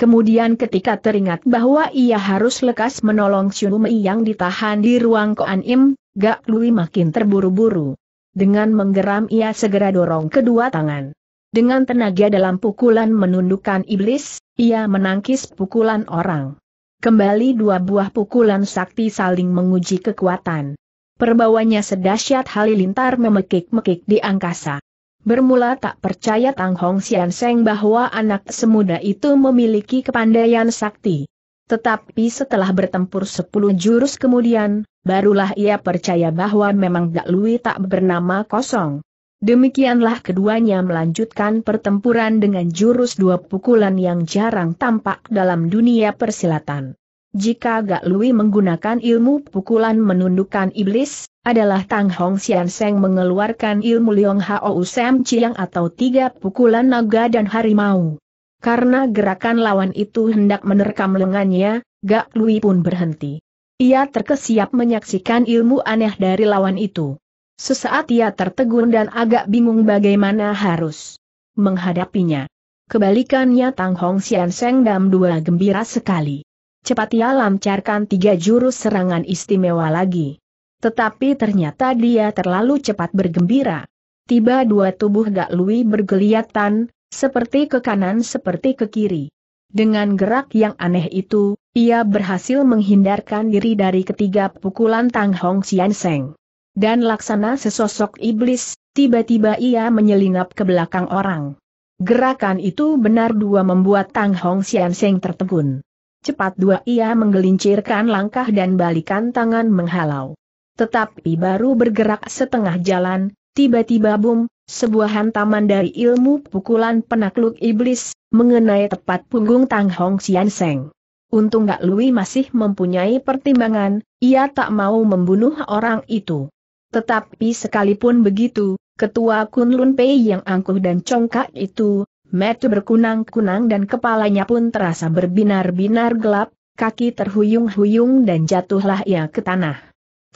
Kemudian ketika teringat bahwa ia harus lekas menolong Xiu Mei yang ditahan di ruang Koan Im, Gak Lui makin terburu-buru. Dengan menggeram ia segera dorong kedua tangan. Dengan tenaga dalam pukulan menundukkan iblis, ia menangkis pukulan orang. Kembali dua buah pukulan sakti saling menguji kekuatan. Perbawanya sedahsyat halilintar memekik-mekik di angkasa. Bermula tak percaya Tang Hong Sian Seng bahwa anak semuda itu memiliki kepandaian sakti. Tetapi setelah bertempur sepuluh jurus kemudian, barulah ia percaya bahwa memang Gak Lui tak bernama kosong. Demikianlah keduanya melanjutkan pertempuran dengan jurus dua pukulan yang jarang tampak dalam dunia persilatan. Jika Gak Lui menggunakan ilmu pukulan menundukkan iblis, adalah Tang Hong Sian Seng mengeluarkan ilmu Liong Hao Sam Chiang atau tiga pukulan naga dan harimau. Karena gerakan lawan itu hendak menerkam lengannya, Gak Lui pun berhenti. Ia terkesiap menyaksikan ilmu aneh dari lawan itu. Sesaat ia tertegun dan agak bingung bagaimana harus menghadapinya. Kebalikannya Tang Hong Sian Seng dam dua gembira sekali. Cepat ia lancarkan tiga jurus serangan istimewa lagi. Tetapi ternyata dia terlalu cepat bergembira. Tiba dua tubuh Gak Lui bergeliatan, seperti ke kanan seperti ke kiri. Dengan gerak yang aneh itu, ia berhasil menghindarkan diri dari ketiga pukulan Tang Hong Sian Seng. Dan laksana sesosok iblis, tiba-tiba ia menyelinap ke belakang orang. Gerakan itu benar dua membuat Tang Hong Sian Seng tertegun. Cepat dua ia menggelincirkan langkah dan balikan tangan menghalau. Tetapi baru bergerak setengah jalan, tiba-tiba bum, sebuah hantaman dari ilmu pukulan penakluk iblis, mengenai tepat punggung Tang Hong Sian Seng. Untung Gak Lui masih mempunyai pertimbangan, ia tak mau membunuh orang itu. Tetapi sekalipun begitu, ketua Kunlun Pei yang angkuh dan congkak itu, mata berkunang-kunang dan kepalanya pun terasa berbinar-binar gelap, kaki terhuyung-huyung dan jatuhlah ia ke tanah.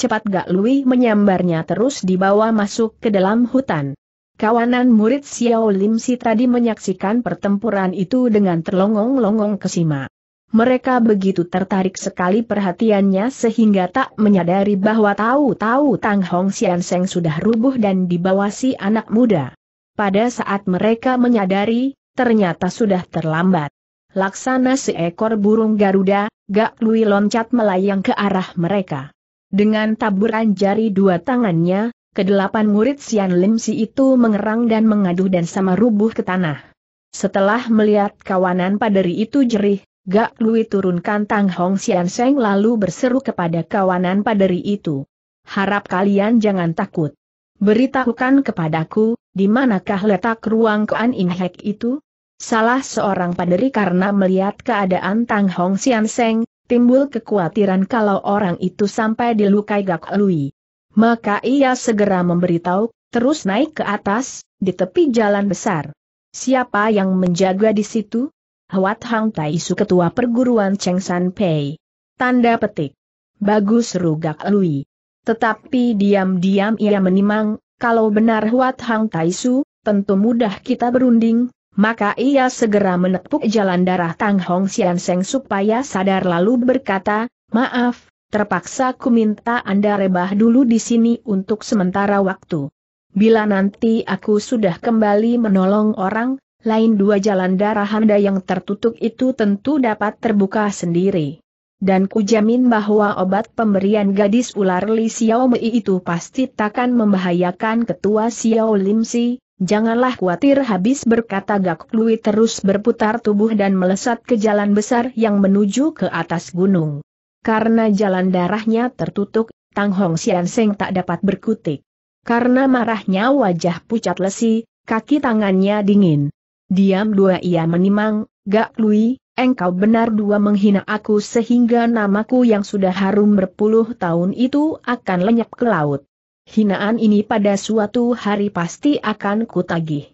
Cepat Gak Lui menyambarnya terus dibawa masuk ke dalam hutan. Kawanan murid Xiao Lim Si tadi menyaksikan pertempuran itu dengan terlongong-longong kesima. Mereka begitu tertarik sekali perhatiannya sehingga tak menyadari bahwa tahu-tahu Tang Hong Sian Seng sudah rubuh dan dibawa si anak muda. Pada saat mereka menyadari, ternyata sudah terlambat. Laksana seekor burung Garuda, Gak Lui loncat melayang ke arah mereka. Dengan taburan jari dua tangannya, kedelapan murid Sian Lim Si itu mengerang dan mengadu dan sama rubuh ke tanah. Setelah melihat kawanan paderi itu jerih, Gak Lui turunkan Tang Hong Sian Seng lalu berseru kepada kawanan paderi itu. Harap kalian jangan takut. Beritahukan kepadaku, di manakah letak ruang Kuan Im Hek itu? Salah seorang paderi karena melihat keadaan Tang Hong Sian Seng, timbul kekhawatiran kalau orang itu sampai dilukai Gak Lui. Maka ia segera memberitahu, terus naik ke atas, di tepi jalan besar. Siapa yang menjaga di situ? Hwat Hang Tai Su ketua perguruan Cheng San Pei. Tanda petik. Bagus seru Gak Lui. Tetapi diam-diam ia menimang, kalau benar Hwat Hang Tai Su, tentu mudah kita berunding, maka ia segera menepuk jalan darah Tang Hong Sian Seng supaya sadar lalu berkata, maaf, terpaksa ku minta Anda rebah dulu di sini untuk sementara waktu. Bila nanti aku sudah kembali menolong orang, lain dua jalan darah Anda yang tertutup itu tentu dapat terbuka sendiri. Dan kujamin bahwa obat pemberian gadis ular Li Xiao Mei itu pasti takkan membahayakan ketua Xiao Lim Si. Janganlah khawatir, habis berkata Gak Lui terus berputar tubuh dan melesat ke jalan besar yang menuju ke atas gunung. Karena jalan darahnya tertutup, Tang Hong Sian Seng tak dapat berkutik. Karena marahnya wajah pucat lesi, kaki tangannya dingin. Diam dua ia menimang, Gak Lui, engkau benar dua menghina aku sehingga namaku yang sudah harum berpuluh tahun itu akan lenyap ke laut. Hinaan ini pada suatu hari pasti akan kutagih.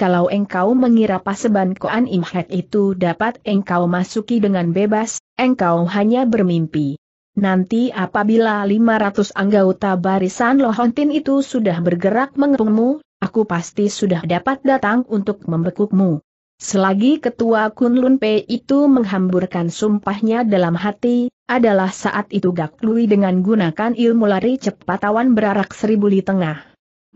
Kalau engkau mengira paseban Kuan Im Hek itu dapat engkau masuki dengan bebas, engkau hanya bermimpi. Nanti apabila lima ratus anggota barisan Lohontin itu sudah bergerak mengepungmu, aku pasti sudah dapat datang untuk membekukmu. Selagi ketua Kunlun P itu menghamburkan sumpahnya dalam hati, adalah saat itu Gak Lui dengan gunakan ilmu lari cepat awan berarak seribu li tengah.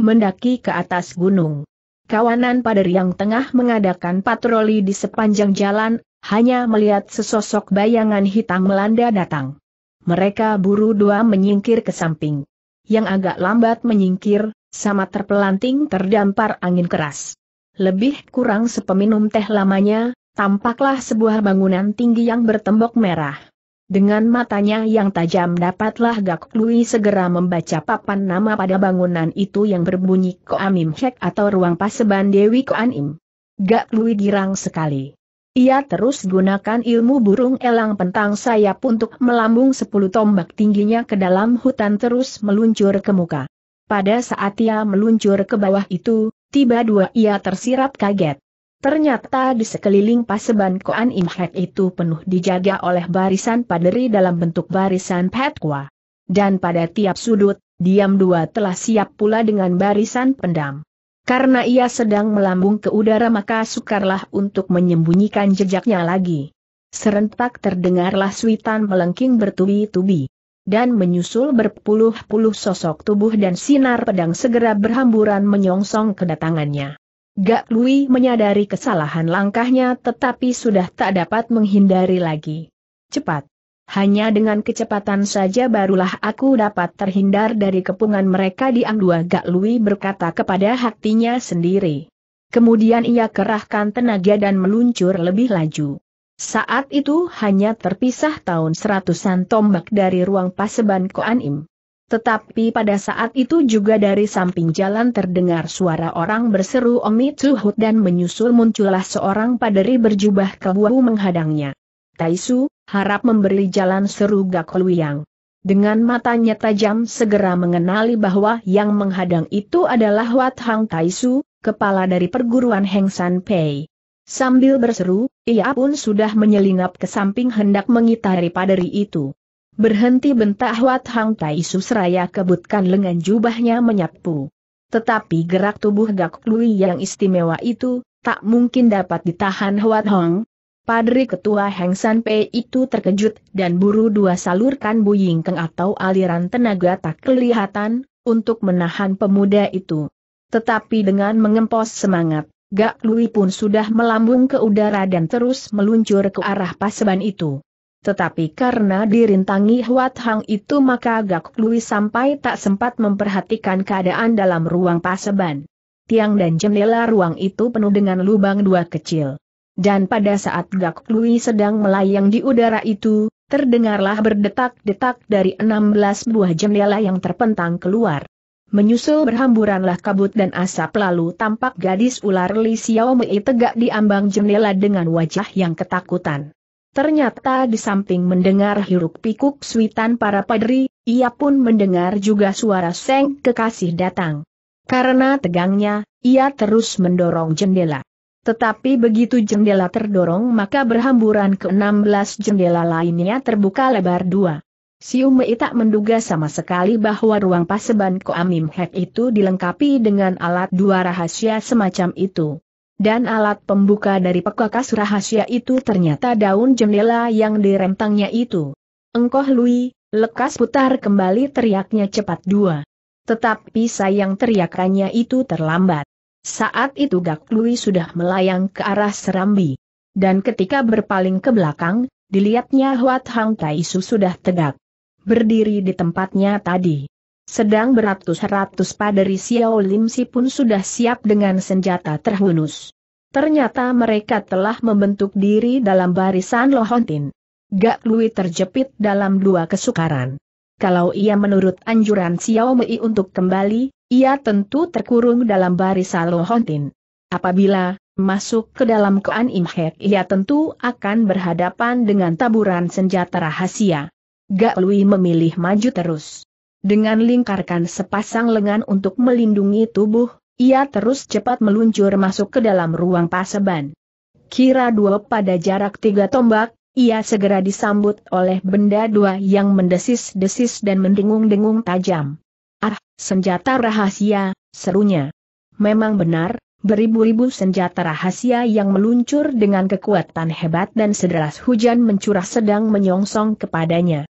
Mendaki ke atas gunung. Kawanan paderi yang tengah mengadakan patroli di sepanjang jalan, hanya melihat sesosok bayangan hitam melanda datang. Mereka buru dua menyingkir ke samping. Yang agak lambat menyingkir, sama terpelanting terdampar angin keras. Lebih kurang sepeminum teh lamanya, tampaklah sebuah bangunan tinggi yang bertembok merah. Dengan matanya yang tajam dapatlah Gak Lui segera membaca papan nama pada bangunan itu yang berbunyi Kuan Im Hek atau Ruang Paseban Dewi Kuan Im. Gak Lui girang sekali. Ia terus gunakan ilmu burung elang pentang sayap untuk melambung sepuluh tombak tingginya ke dalam hutan terus meluncur ke muka. Pada saat ia meluncur ke bawah itu, tiba dua ia tersirap kaget. Ternyata di sekeliling paseban Kuan Im Hek itu penuh dijaga oleh barisan paderi dalam bentuk barisan petkwa. Dan pada tiap sudut, diam dua telah siap pula dengan barisan pendam. Karena ia sedang melambung ke udara maka sukarlah untuk menyembunyikan jejaknya lagi. Serentak terdengarlah suitan melengking bertubi-tubi. Dan menyusul berpuluh-puluh sosok tubuh dan sinar pedang segera berhamburan menyongsong kedatangannya. Gak Lui menyadari kesalahan langkahnya tetapi sudah tak dapat menghindari lagi. Cepat. Hanya dengan kecepatan saja barulah aku dapat terhindar dari kepungan mereka diam dua Gak Lui berkata kepada hatinya sendiri. Kemudian ia kerahkan tenaga dan meluncur lebih laju. Saat itu hanya terpisah tahun seratusan tombak dari ruang paseban Kuan Im. Tetapi pada saat itu juga dari samping jalan terdengar suara orang berseru Omi Tsuhut dan menyusul muncullah seorang paderi berjubah kewawu menghadangnya. Tai Su, harap memberi jalan seru Gak Lui yang dengan matanya tajam segera mengenali bahwa yang menghadang itu adalah Hwat Hang Tai Su, kepala dari perguruan Heng San Pei. Sambil berseru, ia pun sudah menyelinap ke samping hendak mengitari paderi itu. Berhenti bentak Hwat Hang Tai Su seraya kebutkan lengan jubahnya menyapu. Tetapi gerak tubuh Gak Lui yang istimewa itu, tak mungkin dapat ditahan Hwat Hang. Padri Ketua Heng San Pei itu terkejut dan buru dua salurkan buyingkeng atau aliran tenaga tak kelihatan, untuk menahan pemuda itu. Tetapi dengan mengempos semangat, Gak Lui pun sudah melambung ke udara dan terus meluncur ke arah paseban itu. Tetapi karena dirintangi Huat Hang itu maka Gak Lui sampai tak sempat memperhatikan keadaan dalam ruang paseban. Tiang dan jendela ruang itu penuh dengan lubang dua kecil. Dan pada saat Gak Lui sedang melayang di udara itu, terdengarlah berdetak-detak dari enam belas buah jendela yang terpentang keluar. Menyusul berhamburanlah kabut dan asap, lalu tampak gadis ular Li Xiao Mei tegak di ambang jendela dengan wajah yang ketakutan. Ternyata di samping mendengar hiruk pikuk suitan para padri, ia pun mendengar juga suara Seng Kekasih datang. Karena tegangnya, ia terus mendorong jendela. Tetapi begitu jendela terdorong maka berhamburan ke enam belas jendela lainnya terbuka lebar dua. Siu Mei tak menduga sama sekali bahwa ruang paseban Koamim Hek itu dilengkapi dengan alat dua rahasia semacam itu. Dan alat pembuka dari pekakas rahasia itu ternyata daun jendela yang direntangnya itu. "Engkoh Lui, lekas putar kembali," teriaknya cepat dua. Tetapi sayang teriakannya itu terlambat. Saat itu Gak Lui sudah melayang ke arah serambi. Dan ketika berpaling ke belakang, dilihatnya Huat Hang Taisu sudah tegak berdiri di tempatnya tadi. Sedang beratus-ratus paderi Xiao Lim Si pun sudah siap dengan senjata terhunus. Ternyata mereka telah membentuk diri dalam barisan Lohontin. Gak Lui terjepit dalam dua kesukaran. Kalau ia menurut anjuran Xiao Mei untuk kembali, ia tentu terkurung dalam barisan Lohontin. Apabila masuk ke dalam Koan Im Hek, ia tentu akan berhadapan dengan taburan senjata rahasia. Gak Lui memilih maju terus. Dengan lingkarkan sepasang lengan untuk melindungi tubuh, ia terus cepat meluncur masuk ke dalam ruang paseban. Kira dua pada jarak tiga tombak, ia segera disambut oleh benda dua yang mendesis-desis dan mendengung-dengung tajam. "Ah, senjata rahasia," serunya. Memang benar, beribu-ribu senjata rahasia yang meluncur dengan kekuatan hebat dan sederas hujan mencurah sedang menyongsong kepadanya.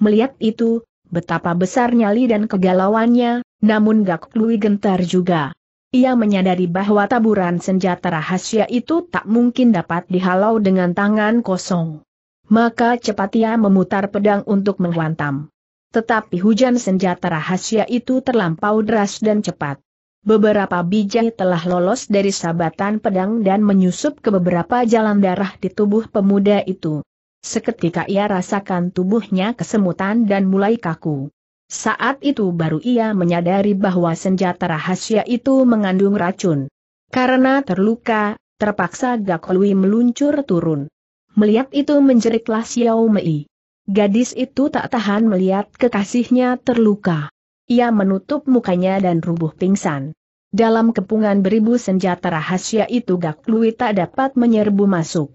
Melihat itu, betapa besar nyali dan kegalauannya, namun Gak Lui gentar juga. Ia menyadari bahwa taburan senjata rahasia itu tak mungkin dapat dihalau dengan tangan kosong. Maka cepat ia memutar pedang untuk menghantam. Tetapi hujan senjata rahasia itu terlampau deras dan cepat. Beberapa bijai telah lolos dari sabatan pedang dan menyusup ke beberapa jalan darah di tubuh pemuda itu. Seketika ia rasakan tubuhnya kesemutan dan mulai kaku. Saat itu baru ia menyadari bahwa senjata rahasia itu mengandung racun. Karena terluka, terpaksa Gak Lui meluncur turun. Melihat itu menjeriklah Xiao Mei. Gadis itu tak tahan melihat kekasihnya terluka. Ia menutup mukanya dan rubuh pingsan. Dalam kepungan beribu senjata rahasia itu Gak Lui tak dapat menyerbu masuk.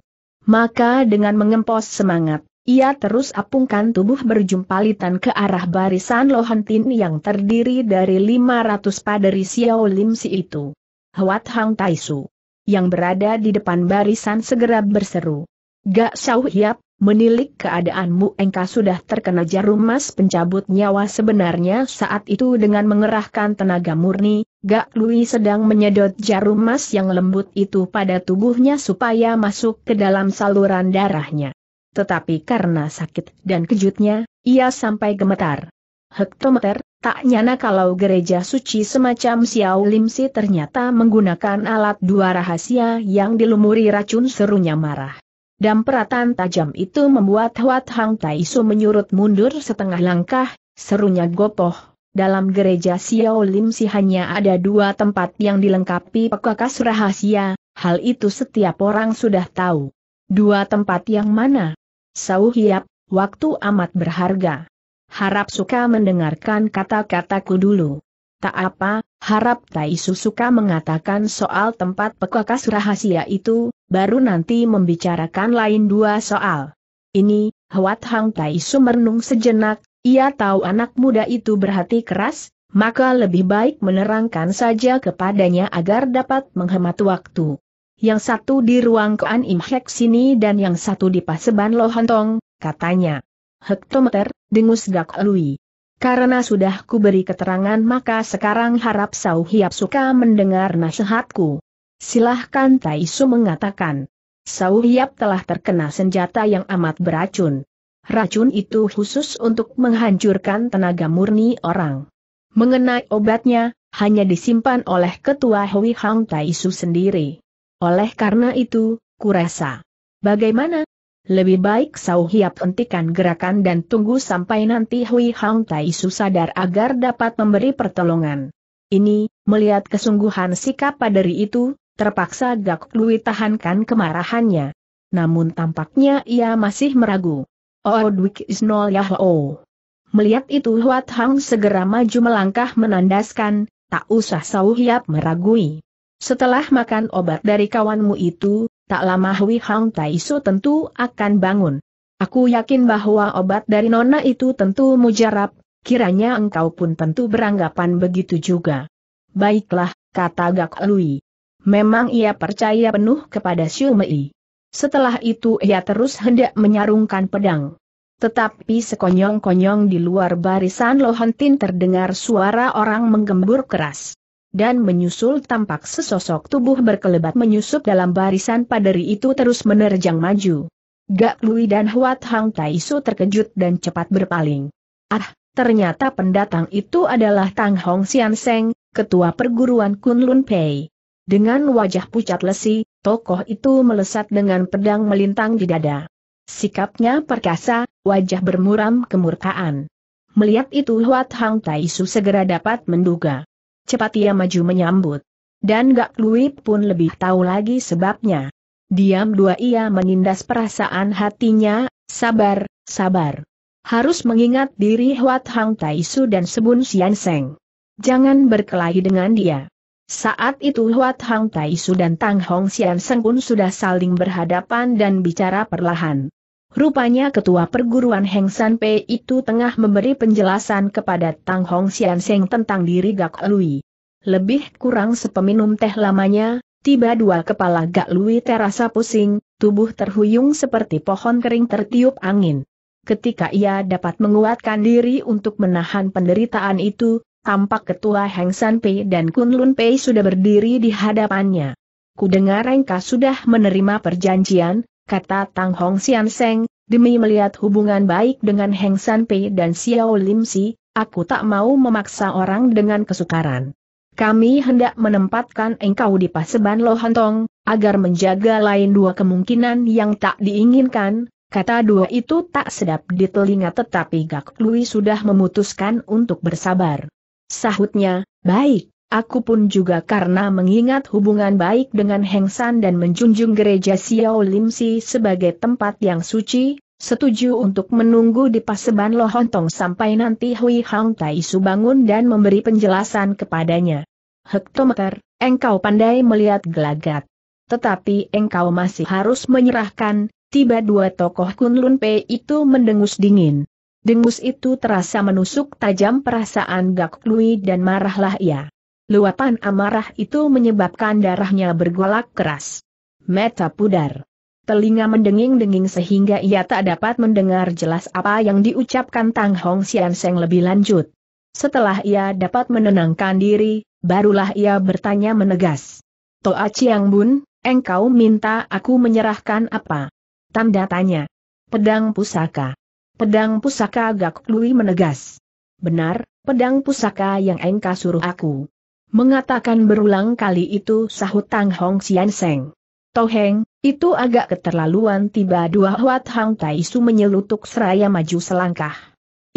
Maka dengan mengempos semangat, ia terus apungkan tubuh berjumpalitan ke arah barisan Lohontin yang terdiri dari lima ratus paderi Xiao Lim Si itu. Huat Hang Taisu yang berada di depan barisan segera berseru, "Gak Xiao Hiap, menilik keadaanmu, engkau sudah terkena jarum mas pencabut nyawa." Sebenarnya saat itu dengan mengerahkan tenaga murni, Gak Lui sedang menyedot jarum mas yang lembut itu pada tubuhnya supaya masuk ke dalam saluran darahnya. Tetapi karena sakit dan kejutnya, ia sampai gemetar. Hektometer, tak nyana kalau gereja suci semacam Xiao Lim Si ternyata menggunakan alat dua rahasia yang dilumuri racun, serunya marah. Damperatan tajam itu membuat Huat Hang Taisu menyurut mundur setengah langkah, serunya gopoh. Dalam gereja Xiao Lim Si hanya ada dua tempat yang dilengkapi pekakas rahasia, hal itu setiap orang sudah tahu. Dua tempat yang mana? "Sau Hiap, waktu amat berharga. Harap suka mendengarkan kata-kataku dulu." "Tak apa, harap," Taisu suka mengatakan soal tempat pekakas rahasia itu, baru nanti membicarakan lain dua soal. Ini, Huat Hang Taisu merenung sejenak, ia tahu anak muda itu berhati keras, maka lebih baik menerangkan saja kepadanya agar dapat menghemat waktu. yang satu di ruang Koan Im Hek sini dan yang satu di Paseban Lohontong, katanya. Hektometer, dengus Gak Lui. Karena sudah kuberi keterangan maka sekarang harap Sau Hiap suka mendengar nasihatku. Silahkan, Tai Su mengatakan. Sau Hiap telah terkena senjata yang amat beracun. Racun itu khusus untuk menghancurkan tenaga murni orang. Mengenai obatnya, hanya disimpan oleh Ketua Hui Hang Tai Su sendiri. Oleh karena itu, kurasa. Bagaimana? Lebih baik Sau Hiap hentikan gerakan dan tunggu sampai nanti Hui Hang Tai Su sadar agar dapat memberi pertolongan. Ini, melihat kesungguhan sikap paderi itu, terpaksa Gak Lui tahankan kemarahannya. Namun tampaknya ia masih meragu. Oodwik Isnol Yahoo. Melihat itu Huat Hang segera maju melangkah menandaskan, tak usah Sau Hiap meragui. Setelah makan obat dari kawanmu itu, tak lama Hui Hang Tai Su tentu akan bangun. Aku yakin bahwa obat dari nona itu tentu mujarab, kiranya engkau pun tentu beranggapan begitu juga. Baiklah, kata Gak Lui. Memang ia percaya penuh kepada Siu Mei. Setelah itu ia terus hendak menyarungkan pedang. Tetapi sekonyong-konyong di luar barisan Lohentin terdengar suara orang menggembur keras. Dan menyusul tampak sesosok tubuh berkelebat menyusup dalam barisan paderi itu terus menerjang maju. Gak Lui dan Huat Hang Tai Su terkejut dan cepat berpaling. Ah, ternyata pendatang itu adalah Tang Hong Sian Seng, ketua perguruan Kunlun Pei. Dengan wajah pucat lesi, tokoh itu melesat dengan pedang melintang di dada. Sikapnya perkasa, wajah bermuram kemurkaan. Melihat itu Huat Hang Tai Su segera dapat menduga. Cepat ia maju menyambut. Dan Gak Lui pun lebih tahu lagi sebabnya. Diam dua ia menindas perasaan hatinya, sabar, sabar. Harus mengingat diri Huat Hang Tai Su dan Sebun Sian Seng. Jangan berkelahi dengan dia. Saat itu Huat Hang Tai Su dan Tang Hong Sian Seng pun sudah saling berhadapan dan bicara perlahan. Rupanya ketua perguruan Heng San Pei itu tengah memberi penjelasan kepada Tang Hong Sian Seng tentang diri Gak Lui. Lebih kurang sepeminum teh lamanya, tiba dua kepala Gak Lui terasa pusing, tubuh terhuyung seperti pohon kering tertiup angin. Ketika ia dapat menguatkan diri untuk menahan penderitaan itu, tampak ketua Heng San Pei dan Kunlun Pei sudah berdiri di hadapannya. Kudengar engkau sudah menerima perjanjian, kata Tang Hong Sian Seng, demi melihat hubungan baik dengan Heng San Pei dan Xiao Lim Si, aku tak mau memaksa orang dengan kesukaran. Kami hendak menempatkan engkau di Paseban Lohontong, agar menjaga lain dua kemungkinan yang tak diinginkan, kata dua itu tak sedap di telinga tetapi Gak Lui sudah memutuskan untuk bersabar. Sahutnya, baik. Aku pun juga karena mengingat hubungan baik dengan Heng San dan menjunjung gereja Xiao Lim Si sebagai tempat yang suci, setuju untuk menunggu di Paseban Lohontong sampai nanti Hui Hang Tai Su bangun dan memberi penjelasan kepadanya. Hektometer, engkau pandai melihat gelagat. Tetapi engkau masih harus menyerahkan, tiba dua tokoh Kunlun Pei itu mendengus dingin. Dengus itu terasa menusuk tajam perasaan Gak Lui dan marahlah ia. Luapan amarah itu menyebabkan darahnya bergolak keras. Mata pudar. Telinga mendenging-denging sehingga ia tak dapat mendengar jelas apa yang diucapkan Tang Hong Sian Seng lebih lanjut. Setelah ia dapat menenangkan diri, barulah ia bertanya menegas. Toa Chiang Bun, engkau minta aku menyerahkan apa? Tanda tanya. Pedang pusaka. Pedang pusaka Gak Lui menegas. Benar, pedang pusaka yang engkau suruh aku. Mengatakan berulang kali itu sahut Tang Hong Sian Seng. Toheng, itu agak keterlaluan, tiba dua Huat Hang Tai Su menyelutuk seraya maju selangkah.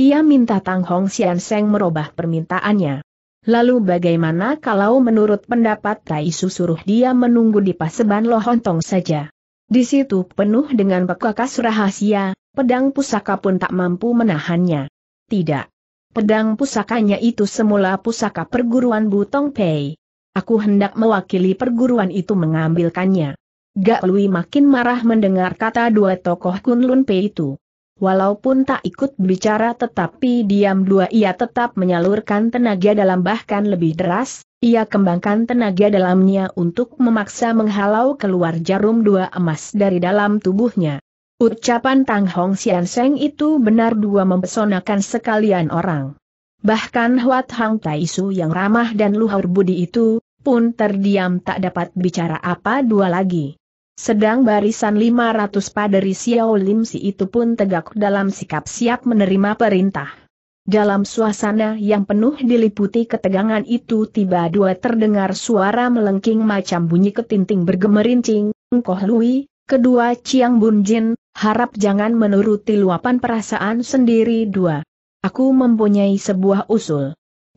Ia minta Tang Hong Sian Seng merubah permintaannya. Lalu bagaimana kalau menurut pendapat Tai Su suruh dia menunggu di Paseban Lohontong saja? Di situ penuh dengan pekakas rahasia, pedang pusaka pun tak mampu menahannya. Tidak. Pedang pusakanya itu semula pusaka perguruan Butong Pei. Aku hendak mewakili perguruan itu mengambilkannya. Gak Lui makin marah mendengar kata dua tokoh Kunlun Pei itu. Walaupun tak ikut bicara tetapi diam dua ia tetap menyalurkan tenaga dalam bahkan lebih deras, Ia kembangkan tenaga dalamnya untuk memaksa menghalau keluar jarum dua emas dari dalam tubuhnya. Ucapan Tang Hong Sian Seng itu benar dua mempesonakan sekalian orang. Bahkan Huat Hang Tai Su yang ramah dan luhur budi itu, pun terdiam tak dapat bicara apa dua lagi. Sedang barisan lima ratus paderi Xiao Lim Si itu pun tegak dalam sikap siap menerima perintah. Dalam suasana yang penuh diliputi ketegangan itu tiba-tiba terdengar suara melengking macam bunyi ketinting bergemerincing, "Engkoh Lui, kedua Chiang Bun Jin, harap jangan menuruti luapan perasaan sendiri dua. Aku mempunyai sebuah usul."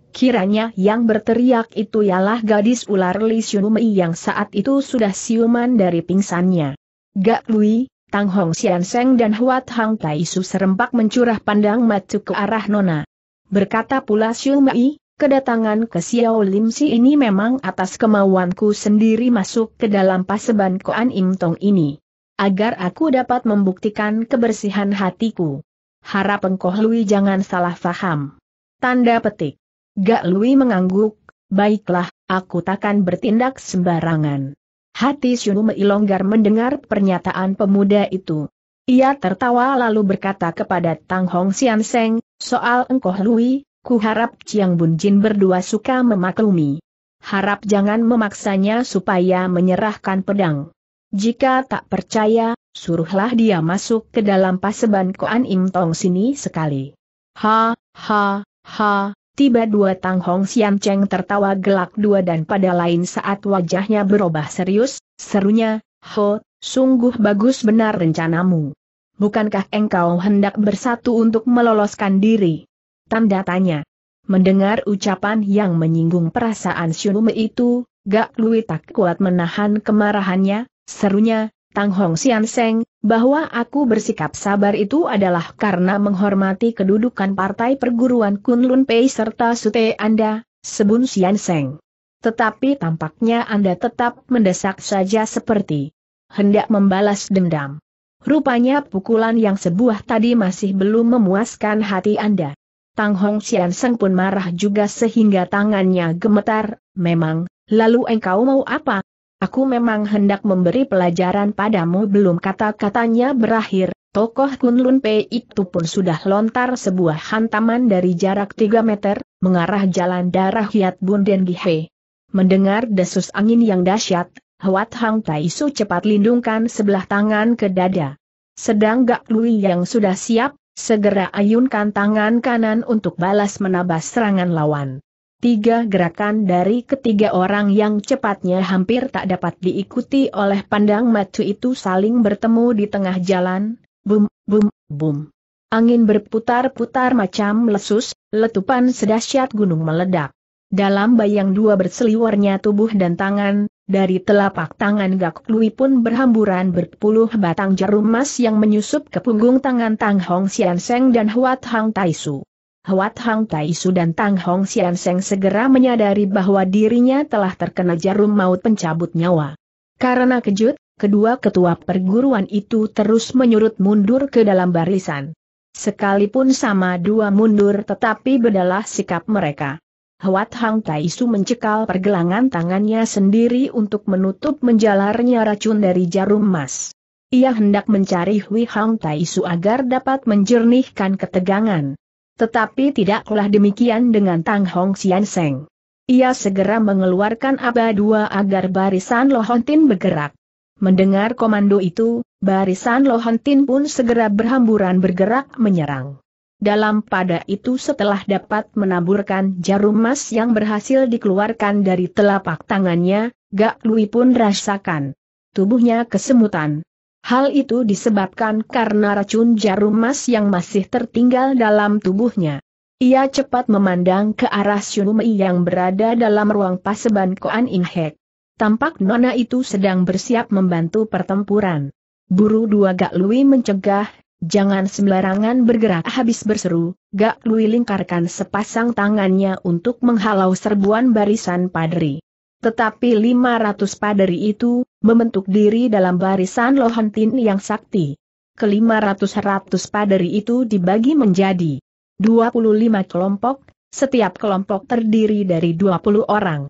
Kiranya yang berteriak itu ialah gadis ular Li Xiumei yang saat itu sudah siuman dari pingsannya. "Gak Lui!" Tang Hong Sian Seng dan Huat Hang Tai Su serempak mencurah pandang mata ke arah Nona. Berkata pula Xiumei, "Kedatangan ke Xiao Lim Si ini memang atas kemauanku sendiri masuk ke dalam paseban Koan Im Tong ini, agar aku dapat membuktikan kebersihan hatiku. Harap engkau Lui jangan salah faham." Tanda petik. Gak Lui mengangguk, "Baiklah, aku takkan bertindak sembarangan." Hati Xiumei longgar mendengar pernyataan pemuda itu. Ia tertawa lalu berkata kepada Tang Hong Sian Seng, "Soal engkoh Lui, ku harap Chiang Bun Jin berdua suka memaklumi. Harap jangan memaksanya supaya menyerahkan pedang. Jika tak percaya, suruhlah dia masuk ke dalam paseban Koan Im Tong sini sekali." Ha, ha, ha. Tiba dua Tang Hong Sian Cheng tertawa gelak dua dan pada lain saat wajahnya berubah serius, serunya, "Ho, sungguh bagus benar rencanamu. Bukankah engkau hendak bersatu untuk meloloskan diri?" Tanda tanya. Mendengar ucapan yang menyinggung perasaan Xiumei itu, Gak Lui tak kuat menahan kemarahannya, serunya, "Tang Hong Sian Seng, bahwa aku bersikap sabar itu adalah karena menghormati kedudukan partai perguruan Kunlun Pei serta sute Anda, Sebun Sian Seng. Tetapi tampaknya Anda tetap mendesak saja seperti hendak membalas dendam. Rupanya pukulan yang sebuah tadi masih belum memuaskan hati Anda." Tang Hong Sian Seng pun marah juga sehingga tangannya gemetar, "Memang, lalu engkau mau apa? Aku memang hendak memberi pelajaran padamu." Belum kata-katanya berakhir, tokoh Kunlun Pei itu pun sudah lontar sebuah hantaman dari jarak tiga meter, mengarah jalan darah Hiat Bun Den Gihe. Mendengar desus angin yang dahsyat, Huat Hang Tai Su cepat lindungkan sebelah tangan ke dada. Sedang Gak Lui yang sudah siap, segera ayunkan tangan kanan untuk balas menabas serangan lawan. Tiga gerakan dari ketiga orang yang cepatnya hampir tak dapat diikuti oleh pandang mata itu saling bertemu di tengah jalan, bum, bum, bum. Angin berputar-putar macam lesus, letupan sedahsyat gunung meledak. Dalam bayang dua berseliwarnya tubuh dan tangan, dari telapak tangan Gak Lui pun berhamburan berpuluh batang jarum emas yang menyusup ke punggung tangan Tang Hong Sian Seng dan Huat Hang Tai Su. Huat Hang Tai Su dan Tang Hong Sian Seng segera menyadari bahwa dirinya telah terkena jarum maut pencabut nyawa. Karena kejut, kedua ketua perguruan itu terus menyurut mundur ke dalam barisan. Sekalipun sama dua mundur tetapi bedalah sikap mereka. Huat Hang Tai Su mencekal pergelangan tangannya sendiri untuk menutup menjalarnya racun dari jarum emas. Ia hendak mencari Hui Hang Tai Su agar dapat menjernihkan ketegangan. Tetapi tidaklah demikian dengan Tang Hong Sian Seng. Ia segera mengeluarkan aba dua agar barisan Lohontin bergerak. Mendengar komando itu, barisan Lohontin pun segera berhamburan bergerak menyerang. Dalam pada itu setelah dapat menaburkan jarum emas yang berhasil dikeluarkan dari telapak tangannya, Gak Lui pun rasakan tubuhnya kesemutan. Hal itu disebabkan karena racun jarum emas yang masih tertinggal dalam tubuhnya. Ia cepat memandang ke arah Xiumei yang berada dalam ruang paseban Koan In Hek. Tampak Nona itu sedang bersiap membantu pertempuran. Buru dua Gak Lui mencegah, "Jangan sembarangan bergerak." Habis berseru, Gak Lui lingkarkan sepasang tangannya untuk menghalau serbuan barisan paderi. Tetapi lima ratus paderi itu membentuk diri dalam barisan Lohontin yang sakti. Kelima ratus-ratus paderi itu dibagi menjadi dua puluh lima kelompok, setiap kelompok terdiri dari dua puluh orang.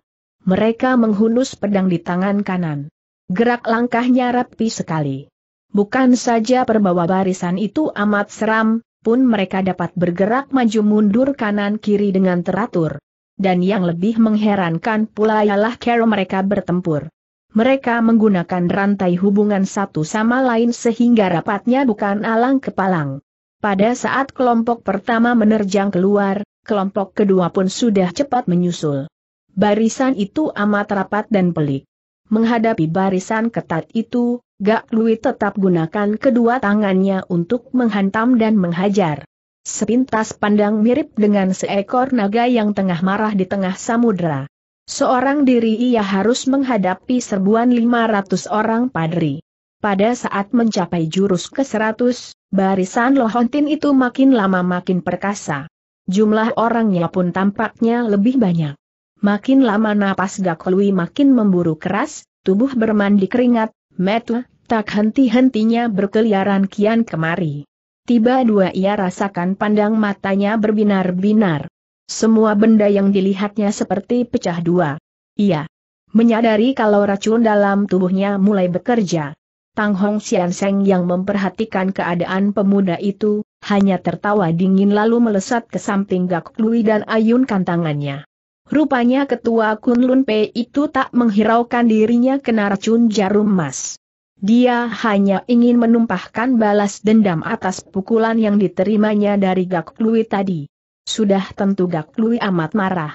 Mereka menghunus pedang di tangan kanan. Gerak langkahnya rapi sekali. Bukan saja perbawa barisan itu amat seram, pun mereka dapat bergerak maju mundur kanan kiri dengan teratur. Dan yang lebih mengherankan pula ialah cara mereka bertempur. Mereka menggunakan rantai hubungan satu sama lain sehingga rapatnya bukan alang kepalang. Pada saat kelompok pertama menerjang keluar, kelompok kedua pun sudah cepat menyusul. Barisan itu amat rapat dan pelik. Menghadapi barisan ketat itu, Gak Lui tetap gunakan kedua tangannya untuk menghantam dan menghajar. Sepintas pandang mirip dengan seekor naga yang tengah marah di tengah samudera. Seorang diri ia harus menghadapi serbuan lima ratus orang padri. Pada saat mencapai jurus ke seratus, barisan Lohontin itu makin lama makin perkasa. Jumlah orangnya pun tampaknya lebih banyak. Makin lama napas Gak Lui makin memburu keras, tubuh bermandi keringat. Metu, tak henti-hentinya berkeliaran kian kemari. Tiba dua ia rasakan pandang matanya berbinar-binar. Semua benda yang dilihatnya seperti pecah dua. Ia menyadari kalau racun dalam tubuhnya mulai bekerja. Tang Hong Sian Seng yang memperhatikan keadaan pemuda itu, hanya tertawa dingin lalu melesat ke samping Gak Lui dan ayunkan tangannya. Rupanya ketua Kunlun P itu tak menghiraukan dirinya kena racun jarum emas. Dia hanya ingin menumpahkan balas dendam atas pukulan yang diterimanya dari Gak Lui tadi. Sudah tentu Gak Lui amat marah.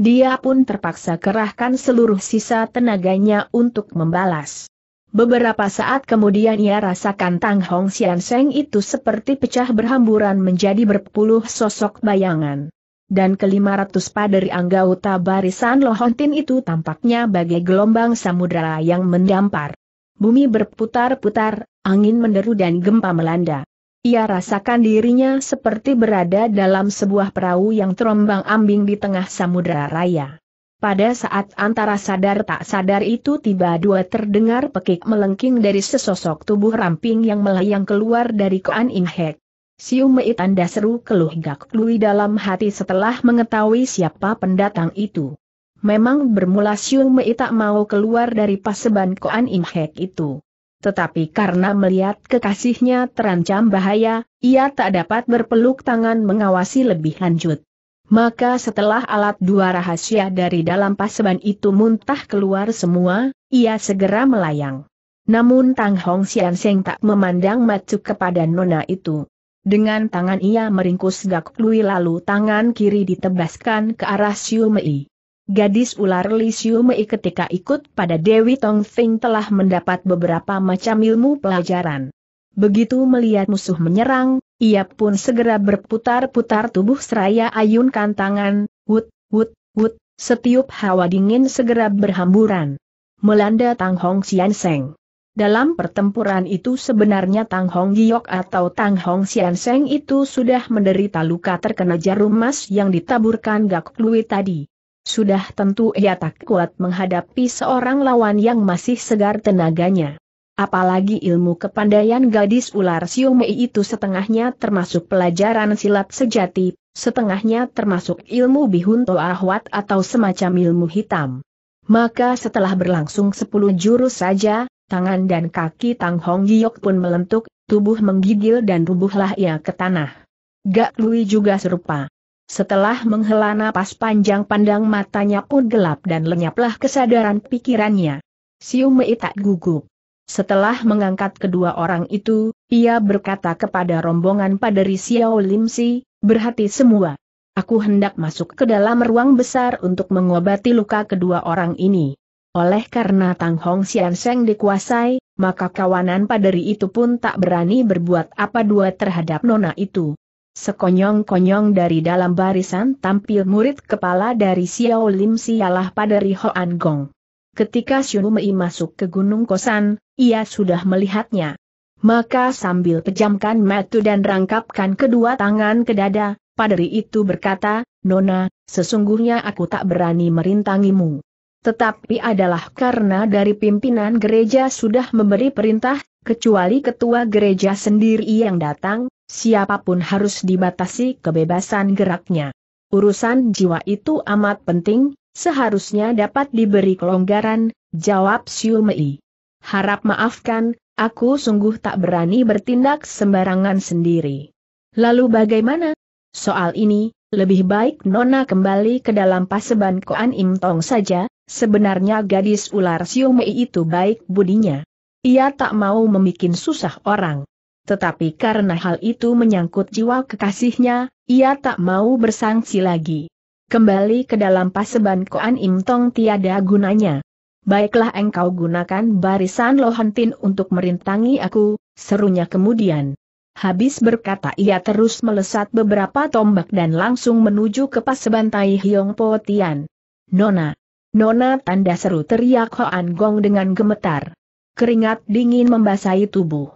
Dia pun terpaksa kerahkan seluruh sisa tenaganya untuk membalas. Beberapa saat kemudian ia rasakan Tang Hong Sian Seng itu seperti pecah berhamburan menjadi berpuluh sosok bayangan. Dan kelima ratus padri anggota barisan Lohontin itu tampaknya bagai gelombang samudera yang mendampar. Bumi berputar-putar, angin menderu dan gempa melanda. Ia rasakan dirinya seperti berada dalam sebuah perahu yang terombang-ambing di tengah samudera raya. Pada saat antara sadar tak sadar itu tiba dua terdengar pekik melengking dari sesosok tubuh ramping yang melayang keluar dari Koan In Hek. Siu Mei tanda seru keluh Gak Lui dalam hati setelah mengetahui siapa pendatang itu. Memang bermula Siu Mei tak mau keluar dari paseban Koan In Hek itu. Tetapi karena melihat kekasihnya terancam bahaya, ia tak dapat berpeluk tangan mengawasi lebih lanjut. Maka setelah alat dua rahasia dari dalam paseban itu muntah keluar semua, ia segera melayang. Namun Tang Hong Sian Seng tak memandang macu kepada nona itu. Dengan tangan ia meringkus Gak Lui lalu tangan kiri ditebaskan ke arah Siu Mei. Gadis ular Li Siu Mei ketika ikut pada Dewi Tong Fing telah mendapat beberapa macam ilmu pelajaran. Begitu melihat musuh menyerang, ia pun segera berputar-putar tubuh seraya ayunkan tangan, wut, wut, wut, setiup hawa dingin segera berhamburan. Melanda Tang Hong Sian Seng. Dalam pertempuran itu sebenarnya Tang Hong Giok atau Tang Hong Sian Seng itu sudah menderita luka terkena jarum emas yang ditaburkan Gak Lui tadi. Sudah tentu ia tak kuat menghadapi seorang lawan yang masih segar tenaganya. Apalagi ilmu kepandaian gadis ular Siu Mei itu setengahnya termasuk pelajaran silat sejati, setengahnya termasuk ilmu bihun to'ahwat atau semacam ilmu hitam. Maka setelah berlangsung sepuluh jurus saja, tangan dan kaki Tang Hong Giok pun melentuk, tubuh menggigil dan rubuhlah ia ke tanah. Gak Lui juga serupa. Setelah menghela napas panjang pandang matanya pun gelap dan lenyaplah kesadaran pikirannya. Siu Mei tak gugup. Setelah mengangkat kedua orang itu, ia berkata kepada rombongan padri Xiao Lim Si, berhati semua. Aku hendak masuk ke dalam ruang besar untuk mengobati luka kedua orang ini. Oleh karena Tang Hong Sian Seng dikuasai, maka kawanan paderi itu pun tak berani berbuat apa-dua terhadap nona itu. Sekonyong-konyong dari dalam barisan tampil murid kepala dari Xiao Lim Sialah paderi Hoan Gong. Ketika Siu Mei masuk ke Gunung Kosan, ia sudah melihatnya. Maka sambil pejamkan mata dan rangkapkan kedua tangan ke dada, paderi itu berkata, "Nona, sesungguhnya aku tak berani merintangimu. Tetapi adalah karena dari pimpinan gereja sudah memberi perintah, kecuali ketua gereja sendiri yang datang, siapapun harus dibatasi kebebasan geraknya. Urusan jiwa itu amat penting, seharusnya dapat diberi kelonggaran, jawab Xiu Mei. Harap maafkan, aku sungguh tak berani bertindak sembarangan sendiri. Lalu bagaimana? Soal ini, lebih baik Nona kembali ke dalam paseban Koan Im Tong saja, sebenarnya gadis ular Xiu Mei itu baik budinya. Ia tak mau membuat susah orang. Tetapi karena hal itu menyangkut jiwa kekasihnya, ia tak mau bersangsi lagi. Kembali ke dalam paseban Koan Im Tong tiada gunanya. Baiklah engkau gunakan barisan Lohantin untuk merintangi aku, serunya kemudian. Habis berkata ia terus melesat beberapa tombak dan langsung menuju ke paseban Tai Hiong Po Tian. Nona! Nona! Tanda seru, teriak Hoan Gong dengan gemetar. Keringat dingin membasahi tubuh.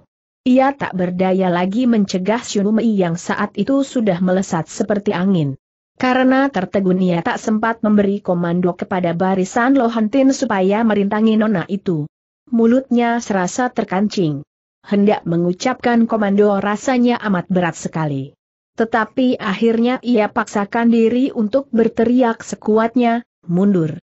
Ia tak berdaya lagi mencegah Xiu Mei yang saat itu sudah melesat seperti angin. Karena tertegun ia tak sempat memberi komando kepada barisan Lohantin supaya merintangi nona itu. Mulutnya serasa terkancing. Hendak mengucapkan komando rasanya amat berat sekali. Tetapi akhirnya ia paksakan diri untuk berteriak sekuatnya, mundur.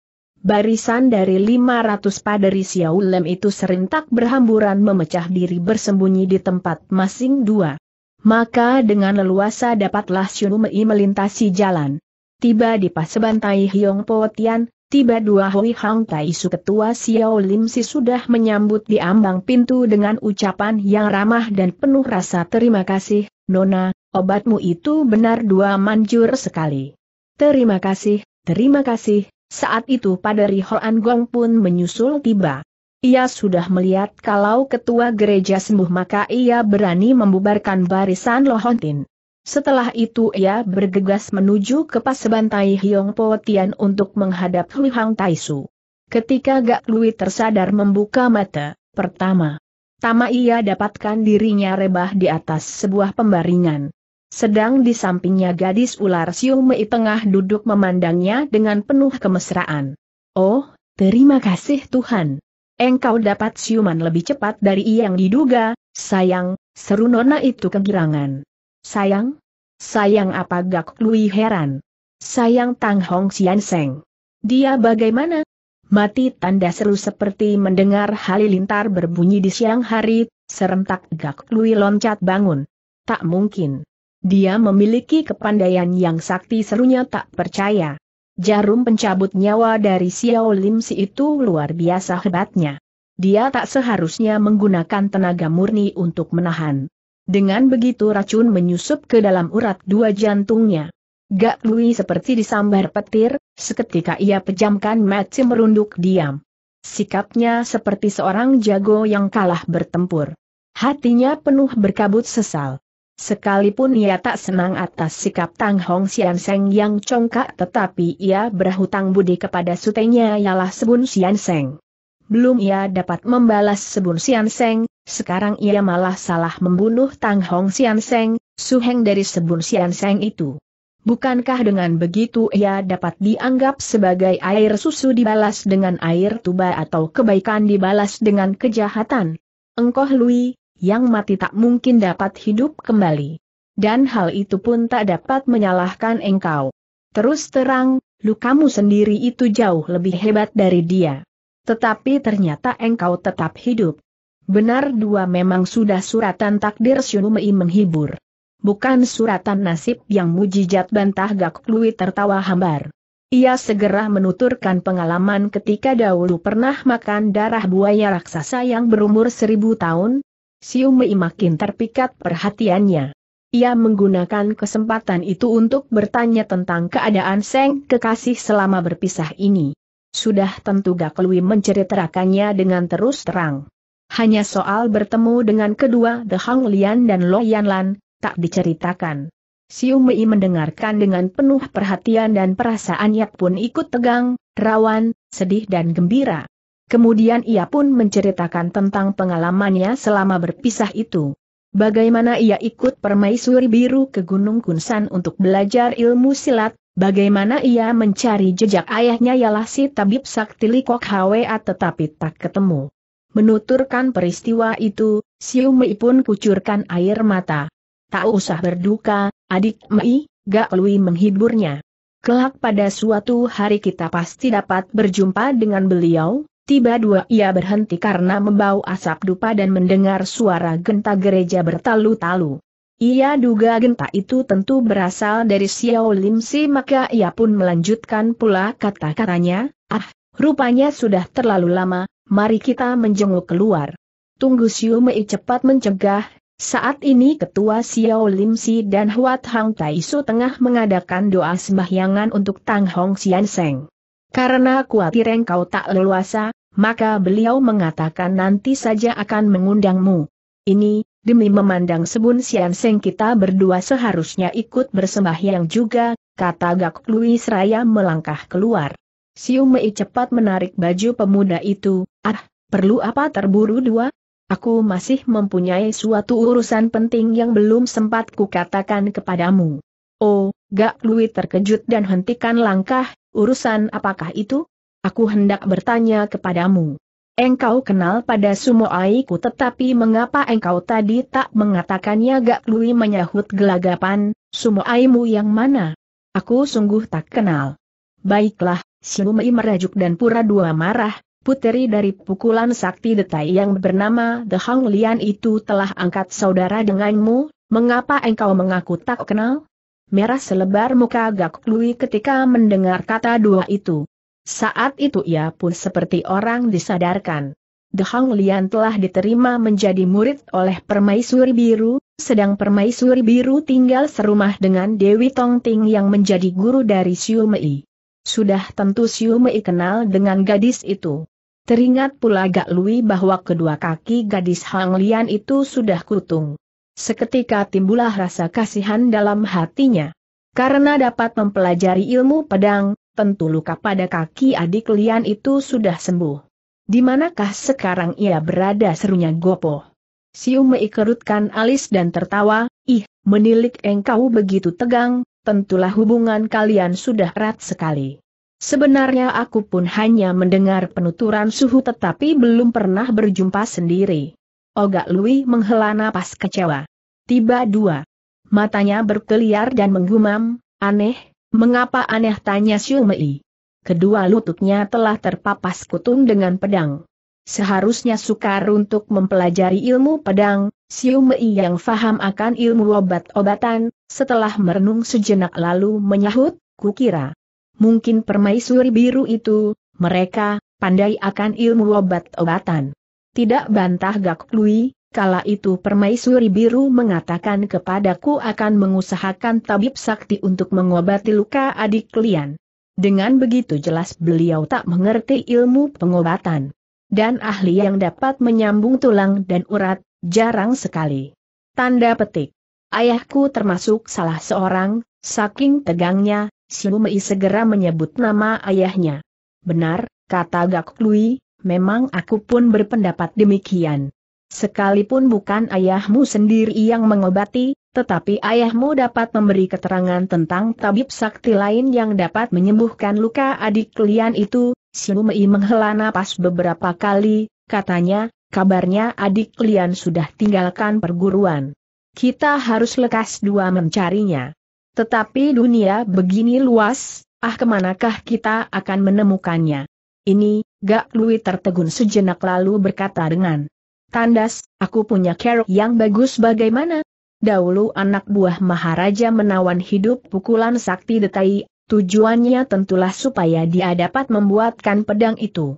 Barisan dari lima ratus paderi Xiao Lem itu serentak berhamburan memecah diri bersembunyi di tempat masing dua. Maka dengan leluasa dapatlah Xiu Mei melintasi jalan. Tiba di paseban Tai Hiong Po Tian, tiba dua Hui Hang Tai Su ketua Xiao Lim Si sudah menyambut di ambang pintu dengan ucapan yang ramah dan penuh rasa terima kasih, Nona, obatmu itu benar dua manjur sekali. Terima kasih, terima kasih. Saat itu paderi Hoan Gong pun menyusul tiba. Ia sudah melihat kalau ketua gereja sembuh maka ia berani membubarkan barisan Lohantin. Setelah itu ia bergegas menuju ke paseban Tai Hiong Po Tian untuk menghadap Hui Hang Tai Su. Ketika Gak Lui tersadar membuka mata, pertama tama ia dapatkan dirinya rebah di atas sebuah pembaringan. Sedang di sampingnya gadis ular Xiu Mei tengah duduk memandangnya dengan penuh kemesraan. Oh, terima kasih Tuhan. Engkau dapat siuman lebih cepat dari yang diduga, sayang, seru nona itu kegirangan. Sayang? Sayang apa? Gak Lui heran. Sayang Tang Hong Sian Seng. Dia bagaimana? Mati, tanda seru seperti mendengar halilintar berbunyi di siang hari, serentak Gak Lui loncat bangun. Tak mungkin. Dia memiliki kepandaian yang sakti, serunya tak percaya. Jarum pencabut nyawa dari Xiao Lim Si itu luar biasa hebatnya. Dia tak seharusnya menggunakan tenaga murni untuk menahan. Dengan begitu racun menyusup ke dalam urat dua jantungnya. Gak Lui seperti disambar petir, seketika ia pejamkan mata merunduk diam. Sikapnya seperti seorang jago yang kalah bertempur. Hatinya penuh berkabut sesal. Sekalipun ia tak senang atas sikap Tang Hong Sian Seng yang congkak, tetapi ia berhutang budi kepada sutenya ialah Sebun Sian Seng. Belum ia dapat membalas Sebun Sian Seng, sekarang ia malah salah membunuh Tang Hong Sian Seng, suheng dari Sebun Sian Seng itu. Bukankah dengan begitu ia dapat dianggap sebagai air susu dibalas dengan air tuba atau kebaikan dibalas dengan kejahatan? Engkoh Lui, yang mati tak mungkin dapat hidup kembali. Dan hal itu pun tak dapat menyalahkan engkau. Terus terang, lukamu sendiri itu jauh lebih hebat dari dia. Tetapi ternyata engkau tetap hidup. Benar dua memang sudah suratan takdir. Xiu Mei menghibur. Bukan suratan nasib yang mujizat, bantah Gak Lui tertawa hambar. Ia segera menuturkan pengalaman ketika dahulu pernah makan darah buaya raksasa yang berumur seribu tahun. Xiu Mei makin terpikat perhatiannya. Ia menggunakan kesempatan itu untuk bertanya tentang keadaan Seng kekasih selama berpisah ini. Sudah tentu Gak Lui menceritakannya dengan terus terang. Hanya soal bertemu dengan kedua The Hang Lian dan Lo Yan Lan, tak diceritakan. Xiu Mei mendengarkan dengan penuh perhatian dan perasaannya pun ikut tegang, rawan, sedih dan gembira. Kemudian ia pun menceritakan tentang pengalamannya selama berpisah itu. Bagaimana ia ikut permaisuri biru ke Gunung Kunsan untuk belajar ilmu silat, bagaimana ia mencari jejak ayahnya ialah si tabib sakti Li Kok Hwa tetapi tak ketemu. Menuturkan peristiwa itu, Xiu Mei pun kucurkan air mata. Tak usah berduka, adik Mei, Gak Lui menghiburnya. kelak pada suatu hari kita pasti dapat berjumpa dengan beliau. Tiba-tiba ia berhenti karena membau asap dupa dan mendengar suara genta gereja bertalu-talu. Ia duga genta itu tentu berasal dari Xiao Lim Si, maka ia pun melanjutkan pula kata-katanya, "Ah, rupanya sudah terlalu lama, mari kita menjenguk keluar." Tunggu, Xiu Mei cepat mencegah. Saat ini ketua Xiao Lim Si dan Huat Hang Tai Su tengah mengadakan doa sembahyangan untuk Tang Hong Sian Seng. Karena khawatir engkau tak leluasa, maka beliau mengatakan nanti saja akan mengundangmu. Ini, demi memandang Sebun Sian Seng kita berdua seharusnya ikut bersembahyang juga, kata Gak Lui seraya melangkah keluar. Xiu Mei cepat menarik baju pemuda itu, "Ah, perlu apa terburu dua? Aku masih mempunyai suatu urusan penting yang belum sempat kukatakan kepadamu." "Oh," Gak Lui terkejut dan hentikan langkah, "urusan apakah itu? Aku hendak bertanya kepadamu. Engkau kenal pada sumoaiku, tetapi mengapa engkau tadi tak mengatakannya?" Gak Lui menyahut gelagapan, "Sumoaimu yang mana? Aku sungguh tak kenal." "Baiklah," Xiu Mei merajuk dan pura dua marah, "Puteri dari pukulan sakti detai yang bernama The Hang Lian itu telah angkat saudara denganmu, mengapa engkau mengaku tak kenal?" Merah selebar muka Gak Lui ketika mendengar kata dua itu. Saat itu ia pun seperti orang disadarkan. The Hang Lian telah diterima menjadi murid oleh Permaisuri Biru, sedang Permaisuri Biru tinggal serumah dengan Dewi Tongting yang menjadi guru dari Xiu Mei. Sudah tentu Xiu Mei kenal dengan gadis itu. Teringat pula Gak Lui bahwa kedua kaki gadis Hang Lian itu sudah kutung. Seketika timbullah rasa kasihan dalam hatinya. Karena dapat mempelajari ilmu pedang, tentu luka pada kaki adik Lian itu sudah sembuh. "Di manakah sekarang ia berada?" serunya Gopoh. Xiu Mei kerutkan alis dan tertawa, "Ih, menilik engkau begitu tegang, tentulah hubungan kalian sudah erat sekali. Sebenarnya aku pun hanya mendengar penuturan suhu tetapi belum pernah berjumpa sendiri." Gak Lui menghela napas kecewa. Tiba dua. Matanya berkeliar dan menggumam, "Aneh, mengapa aneh?" tanya Xiu Mei. Kedua lututnya telah terpapas kutung dengan pedang. Seharusnya sukar untuk mempelajari ilmu pedang. Xiu Mei yang faham akan ilmu obat-obatan, setelah merenung sejenak lalu menyahut, "Kukira mungkin Permaisuri Biru itu, mereka pandai akan ilmu obat-obatan." "Tidak," bantah Gak Lui, "kala itu Permaisuri Biru mengatakan kepadaku akan mengusahakan tabib sakti untuk mengobati luka adik kalian. Dengan begitu jelas beliau tak mengerti ilmu pengobatan. Dan ahli yang dapat menyambung tulang dan urat, jarang sekali." Tanda petik. Ayahku termasuk salah seorang. Saking tegangnya, Xiu Mei segera menyebut nama ayahnya. "Benar," kata Gak Lui, "memang aku pun berpendapat demikian. Sekalipun bukan ayahmu sendiri yang mengobati, tetapi ayahmu dapat memberi keterangan tentang tabib sakti lain yang dapat menyembuhkan luka adik kalian itu." Xiu Mei menghela napas beberapa kali, katanya, "Kabarnya adik kalian sudah tinggalkan perguruan. Kita harus lekas dua mencarinya. Tetapi dunia begini luas, ah kemanakah kita akan menemukannya?" "Ini," Gak Lui tertegun sejenak lalu berkata dengan tandas, "Aku punya kerok yang bagus, bagaimana? Dahulu anak buah Maharaja menawan hidup pukulan sakti detai, tujuannya tentulah supaya dia dapat membuatkan pedang itu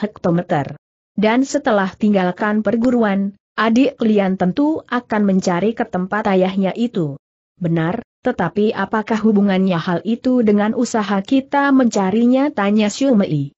hektometer. Dan setelah tinggalkan perguruan, adik kalian tentu akan mencari ke tempat ayahnya itu." "Benar, tetapi apakah hubungannya hal itu dengan usaha kita mencarinya?" tanya Xiu Mei.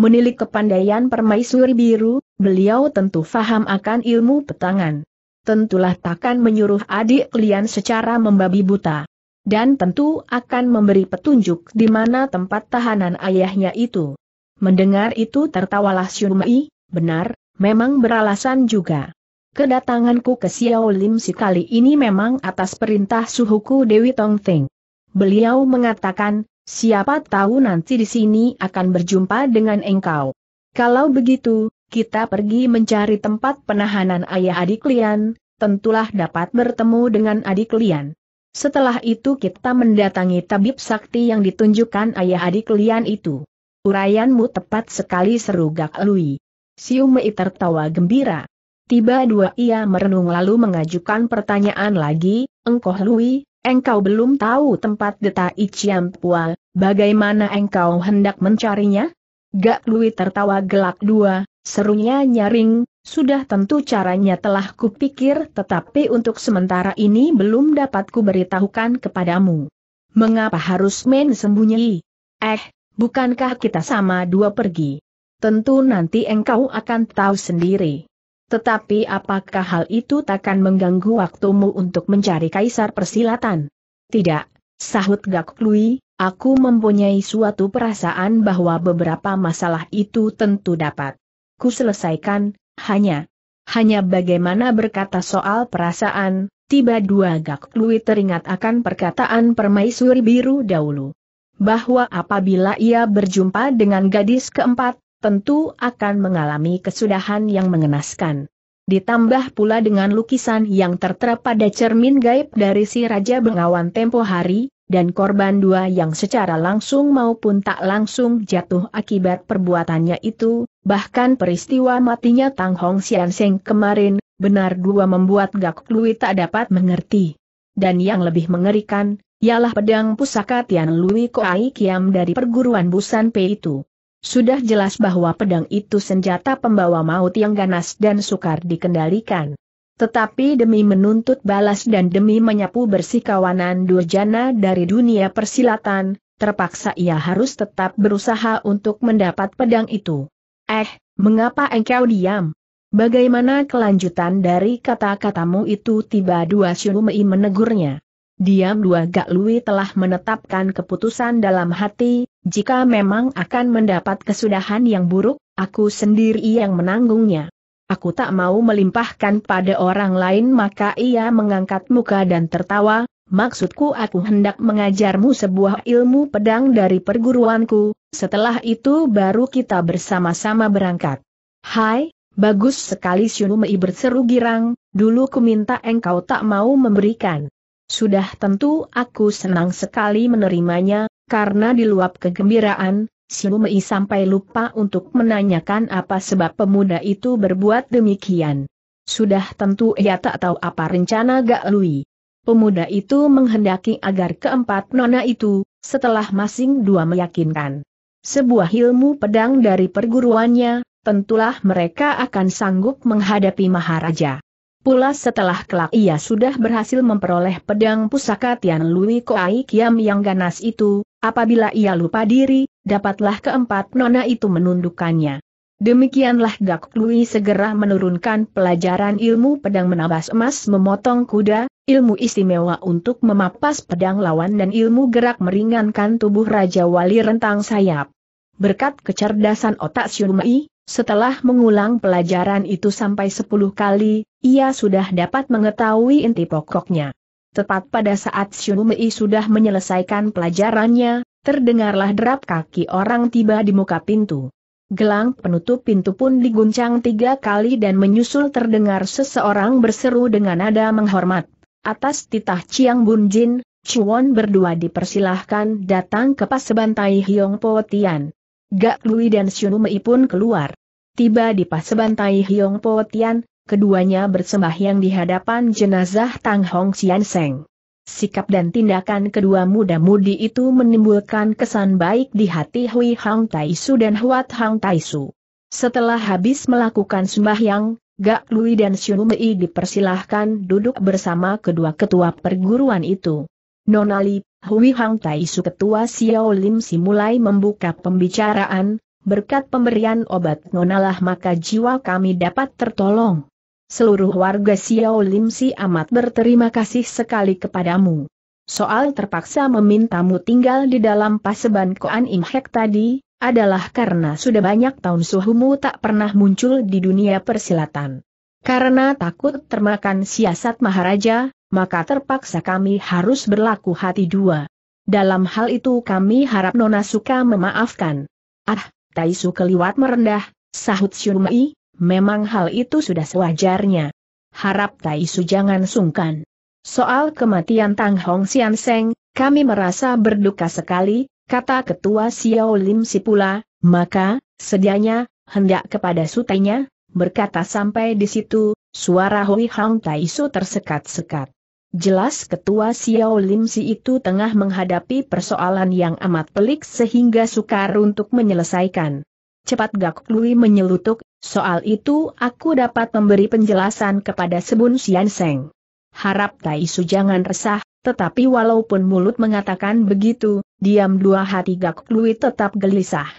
"Menilik kepandaian Permaisuri Biru, beliau tentu faham akan ilmu petangan. Tentulah takkan menyuruh adik kalian secara membabi buta. Dan tentu akan memberi petunjuk di mana tempat tahanan ayahnya itu." Mendengar itu tertawalah Xiu Mei, "Benar, memang beralasan juga. Kedatanganku ke Xiao Lim Si kali ini memang atas perintah suhuku Dewi Tongting. Beliau mengatakan, siapa tahu nanti di sini akan berjumpa dengan engkau. Kalau begitu, kita pergi mencari tempat penahanan ayah adik kalian, tentulah dapat bertemu dengan adik kalian." Setelah itu kita mendatangi tabib sakti yang ditunjukkan ayah adik kalian itu. Uraianmu tepat sekali, seru Gak Lui. Siu Mei tertawa gembira. Tiba dua ia merenung lalu mengajukan pertanyaan lagi, engkau Lui, engkau belum tahu tempat Deta Iciam Pua, bagaimana engkau hendak mencarinya? Gak Lui tertawa gelak dua, serunya nyaring, sudah tentu caranya telah kupikir tetapi untuk sementara ini belum dapat kuberitahukan kepadamu. Mengapa harus main sembunyi? Eh, bukankah kita sama dua pergi? Tentu nanti engkau akan tahu sendiri. Tetapi apakah hal itu takkan mengganggu waktumu untuk mencari kaisar persilatan? Tidak, sahut Gak Lui. Aku mempunyai suatu perasaan bahwa beberapa masalah itu tentu dapat kuselesaikan, hanya, hanya bagaimana berkata soal perasaan, tiba dua Gak Lui teringat akan perkataan permaisuri biru dahulu. Bahwa apabila ia berjumpa dengan gadis keempat, tentu akan mengalami kesudahan yang mengenaskan. Ditambah pula dengan lukisan yang tertera pada cermin gaib dari si Raja Bengawan tempo hari, dan korban dua yang secara langsung maupun tak langsung jatuh akibat perbuatannya itu, bahkan peristiwa matinya Tang Hong Sian Seng kemarin, benar dua membuat Gak Lui tak dapat mengerti. Dan yang lebih mengerikan, ialah pedang pusaka Tian Lui Koai Kiam dari perguruan Busan P itu. Sudah jelas bahwa pedang itu senjata pembawa maut yang ganas dan sukar dikendalikan. Tetapi demi menuntut balas dan demi menyapu bersih kawanan durjana dari dunia persilatan, terpaksa ia harus tetap berusaha untuk mendapat pedang itu. Eh, mengapa engkau diam? Bagaimana kelanjutan dari kata-katamu itu? Tiba dua Siu Mei menegurnya. Diam dua Gak Lui telah menetapkan keputusan dalam hati, jika memang akan mendapat kesudahan yang buruk, aku sendiri yang menanggungnya. Aku tak mau melimpahkan pada orang lain. Maka ia mengangkat muka dan tertawa, maksudku aku hendak mengajarmu sebuah ilmu pedang dari perguruanku, setelah itu baru kita bersama-sama berangkat. Hai, bagus sekali, Siu Mei berseru girang, dulu ku minta engkau tak mau memberikan. Sudah tentu aku senang sekali menerimanya, karena diluap kegembiraan. Siu Mei sampai lupa untuk menanyakan apa sebab pemuda itu berbuat demikian. Sudah tentu ia tak tahu apa rencana Gak Lui. Pemuda itu menghendaki agar keempat nona itu, setelah masing dua meyakinkan sebuah ilmu pedang dari perguruannya, tentulah mereka akan sanggup menghadapi Maharaja. Pula setelah kelak ia sudah berhasil memperoleh pedang pusaka Tian Lui Koai Kiam yang ganas itu, apabila ia lupa diri, dapatlah keempat nona itu menundukkannya. Demikianlah Gak Lui segera menurunkan pelajaran ilmu pedang menabas emas memotong kuda, ilmu istimewa untuk memapas pedang lawan dan ilmu gerak meringankan tubuh Raja Wali rentang sayap. Berkat kecerdasan otak Siu Mei, setelah mengulang pelajaran itu sampai sepuluh kali, ia sudah dapat mengetahui inti pokoknya. Tepat pada saat Siu Mei sudah menyelesaikan pelajarannya, terdengarlah derap kaki orang tiba di muka pintu. Gelang penutup pintu pun diguncang tiga kali dan menyusul terdengar seseorang berseru dengan nada menghormat. Atas titah Chiang Bun Jin, Chuan berdua dipersilahkan datang ke Paseban Tai Hiong Po Tian. Gak Lui dan Siu Mei pun keluar. Tiba di Paseban Tai Hiong Po Tian, keduanya bersembahyang di hadapan jenazah Tang Hong Sian Seng. Sikap dan tindakan kedua muda-mudi itu menimbulkan kesan baik di hati Hui Hang Taisu dan Huat Hang Taisu. Setelah habis melakukan sembahyang, Gak Lui dan Siu Mei dipersilahkan duduk bersama kedua ketua perguruan itu. Nonali, Hui Hang Taisu ketua Xiao Lim Si mulai membuka pembicaraan, berkat pemberian obat nonalah maka jiwa kami dapat tertolong. Seluruh warga Xiao Lim Si amat berterima kasih sekali kepadamu. Soal terpaksa memintamu tinggal di dalam Paseban Koan Im Hek tadi, adalah karena sudah banyak tahun suhumu tak pernah muncul di dunia persilatan. Karena takut termakan siasat Maharaja, maka terpaksa kami harus berlaku hati dua. Dalam hal itu kami harap Nona suka memaafkan. Ah, Taisu keliwat merendah, sahut Siu Mei. Memang hal itu sudah sewajarnya. Harap Taisu jangan sungkan. Soal kematian Tang Hong Sian Seng, kami merasa berduka sekali, kata Ketua Xiao Lim Si pula, maka, sedianya, hendak kepada sutenya, berkata sampai di situ, suara Hui Hang Taisu tersekat-sekat. Jelas Ketua Xiao Lim Si itu tengah menghadapi persoalan yang amat pelik sehingga sukar untuk menyelesaikan. Cepat Gak Lui menyelutuk, soal itu aku dapat memberi penjelasan kepada Sebun Sian Seng. Harap Taisu jangan resah, tetapi walaupun mulut mengatakan begitu, diam dua hati Gak Lui tetap gelisah.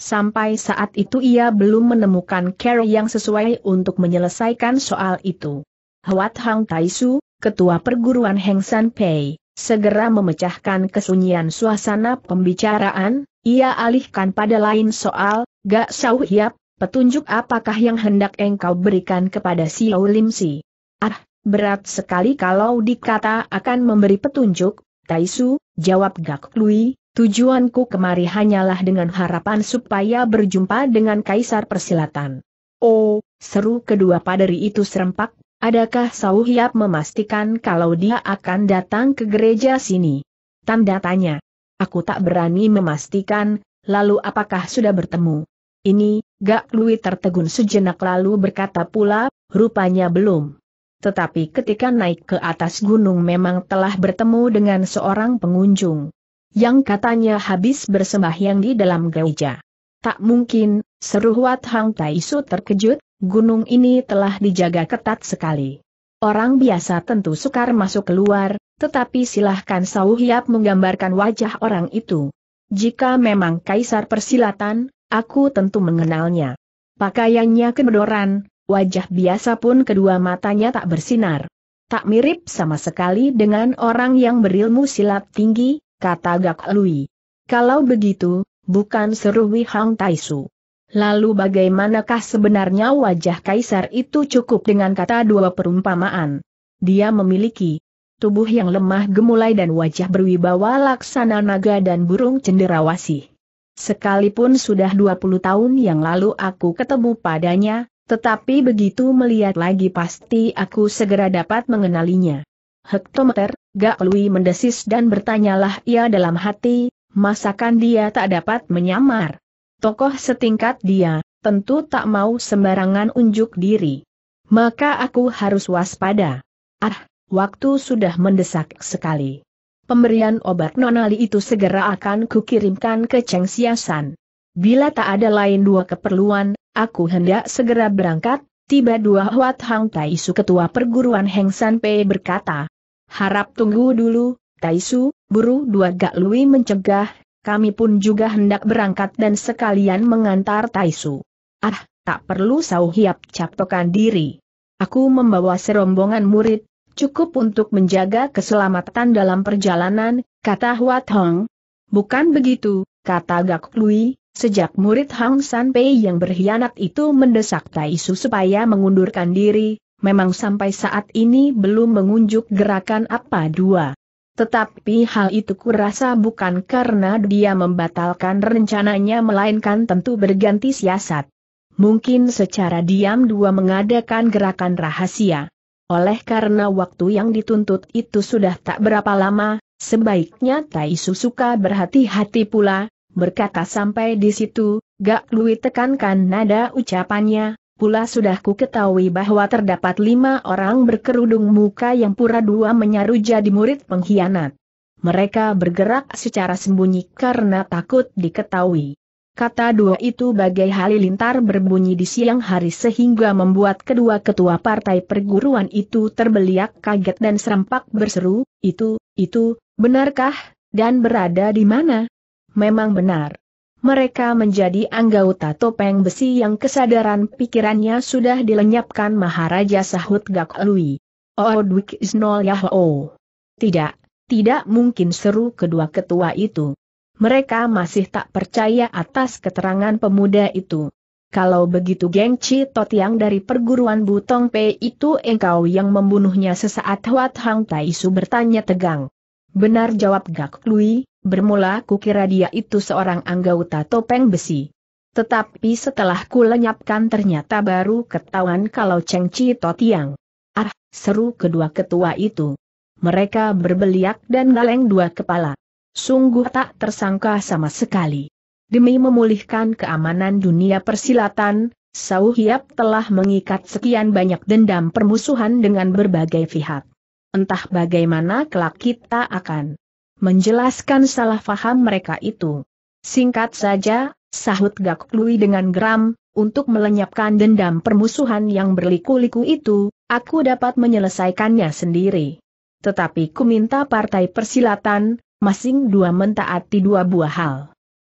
Sampai saat itu ia belum menemukan cara yang sesuai untuk menyelesaikan soal itu. Hwat Hang Taisu, Ketua Perguruan Heng San Pei, segera memecahkan kesunyian suasana pembicaraan, ia alihkan pada lain soal, Gak Sau Hiap, petunjuk apakah yang hendak engkau berikan kepada Xiao Lim Si? Ah! Berat sekali kalau dikata akan memberi petunjuk, Taisu, jawab Gak Lui, tujuanku kemari hanyalah dengan harapan supaya berjumpa dengan Kaisar Persilatan. Oh, seru kedua paderi itu serempak, adakah Sau Hiap memastikan kalau dia akan datang ke gereja sini? Tanda tanya. Aku tak berani memastikan, lalu apakah sudah bertemu? Ini, Gak Lui tertegun sejenak lalu berkata pula, rupanya belum. Tetapi ketika naik ke atas gunung memang telah bertemu dengan seorang pengunjung yang katanya habis bersembahyang di dalam gereja. Tak mungkin, seru Hwat Hang Taisu terkejut, gunung ini telah dijaga ketat sekali. Orang biasa tentu sukar masuk keluar, tetapi silahkan Sau Hiap menggambarkan wajah orang itu. Jika memang Kaisar Persilatan, aku tentu mengenalnya. Pakaiannya kebedoran. Wajah biasa pun kedua matanya tak bersinar. Tak mirip sama sekali dengan orang yang berilmu silat tinggi, kata Gak Lui. Kalau begitu, bukan seru Wi Hang Taisu. Lalu bagaimanakah sebenarnya wajah Kaisar itu? Cukup dengan kata dua perumpamaan. Dia memiliki tubuh yang lemah gemulai dan wajah berwibawa laksana naga dan burung cenderawasih. Sekalipun sudah dua puluh tahun yang lalu aku ketemu padanya, tetapi begitu melihat lagi pasti aku segera dapat mengenalinya. Hektometer, Gak Lui mendesis dan bertanyalah ia dalam hati, masakan dia tak dapat menyamar. Tokoh setingkat dia, tentu tak mau sembarangan unjuk diri. Maka aku harus waspada. Ah, waktu sudah mendesak sekali. Pemberian obat nonali itu segera akan kukirimkan ke Cheng Xiasan. Bila tak ada lain dua keperluan, aku hendak segera berangkat. Tiba dua Hwat Hang Taisu, Ketua Perguruan Heng San Pei berkata, harap tunggu dulu, Taisu, buru dua Gak Lui mencegah, kami pun juga hendak berangkat dan sekalian mengantar Taisu. Ah, tak perlu Sau Hiap captokan diri. Aku membawa serombongan murid, cukup untuk menjaga keselamatan dalam perjalanan, kata Hwat Hang. Bukan begitu, kata Gak Lui. Sejak murid Hang San Pei yang berkhianat itu mendesak Taisu supaya mengundurkan diri, memang sampai saat ini belum mengunjuk gerakan apa dua. Tetapi hal itu kurasa bukan karena dia membatalkan rencananya melainkan tentu berganti siasat. Mungkin secara diam dua mengadakan gerakan rahasia. Oleh karena waktu yang dituntut itu sudah tak berapa lama, sebaiknya Taisu suka berhati-hati pula. Berkata sampai di situ, Gak Lui tekankan nada ucapannya, pula sudah ku ketahui bahwa terdapat lima orang berkerudung muka yang pura dua menyaru jadi murid pengkhianat. Mereka bergerak secara sembunyi karena takut diketahui. Kata dua itu bagai halilintar berbunyi di siang hari sehingga membuat kedua ketua partai perguruan itu terbeliak kaget dan serempak berseru, itu, itu, benarkah, dan berada di mana? Memang benar. Mereka menjadi anggota topeng besi yang kesadaran pikirannya sudah dilenyapkan Maharaja, sahut Gak Lui. Oh, Dwik Isnol Yah Oh. Tidak, tidak mungkin, seru kedua ketua itu. Mereka masih tak percaya atas keterangan pemuda itu. Kalau begitu Geng Chi Tot yang dari perguruan Butong P itu engkau yang membunuhnya? Sesaat Hwat Hang Taisu bertanya tegang. Benar, jawab Gak Lui, bermula kukira dia itu seorang anggota topeng besi. Tetapi setelah ku lenyapkan ternyata baru ketahuan kalau Cheng Chi Totiang. Ah, seru kedua ketua itu. Mereka berbeliak dan galeng dua kepala. Sungguh tak tersangka sama sekali. Demi memulihkan keamanan dunia persilatan, Sau Hiap telah mengikat sekian banyak dendam permusuhan dengan berbagai pihak. Entah bagaimana kelak kita akan menjelaskan salah faham mereka itu. Singkat saja, sahut Gak Lui dengan geram, untuk melenyapkan dendam permusuhan yang berliku-liku itu, aku dapat menyelesaikannya sendiri. Tetapi ku minta partai persilatan, masing dua mentaati dua buah hal.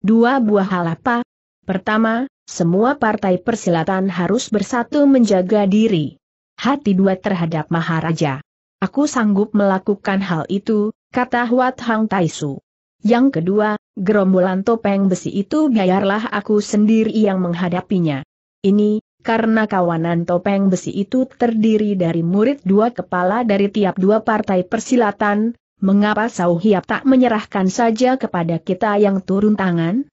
Dua buah hal apa? Pertama, semua partai persilatan harus bersatu menjaga diri. Hati dua terhadap Maharaja. Aku sanggup melakukan hal itu, kata Huat Hang Taisu. Yang kedua, gerombolan topeng besi itu biarlah aku sendiri yang menghadapinya. Ini, karena kawanan topeng besi itu terdiri dari murid dua kepala dari tiap dua partai persilatan, mengapa Sau Hiap tak menyerahkan saja kepada kita yang turun tangan?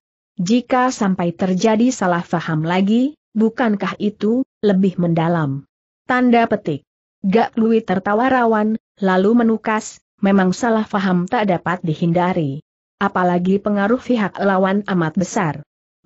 Jika sampai terjadi salah faham lagi, bukankah itu lebih mendalam? Tanda petik. Gak Lui tertawa rawan, lalu menukas, memang salah faham tak dapat dihindari. Apalagi pengaruh pihak lawan amat besar.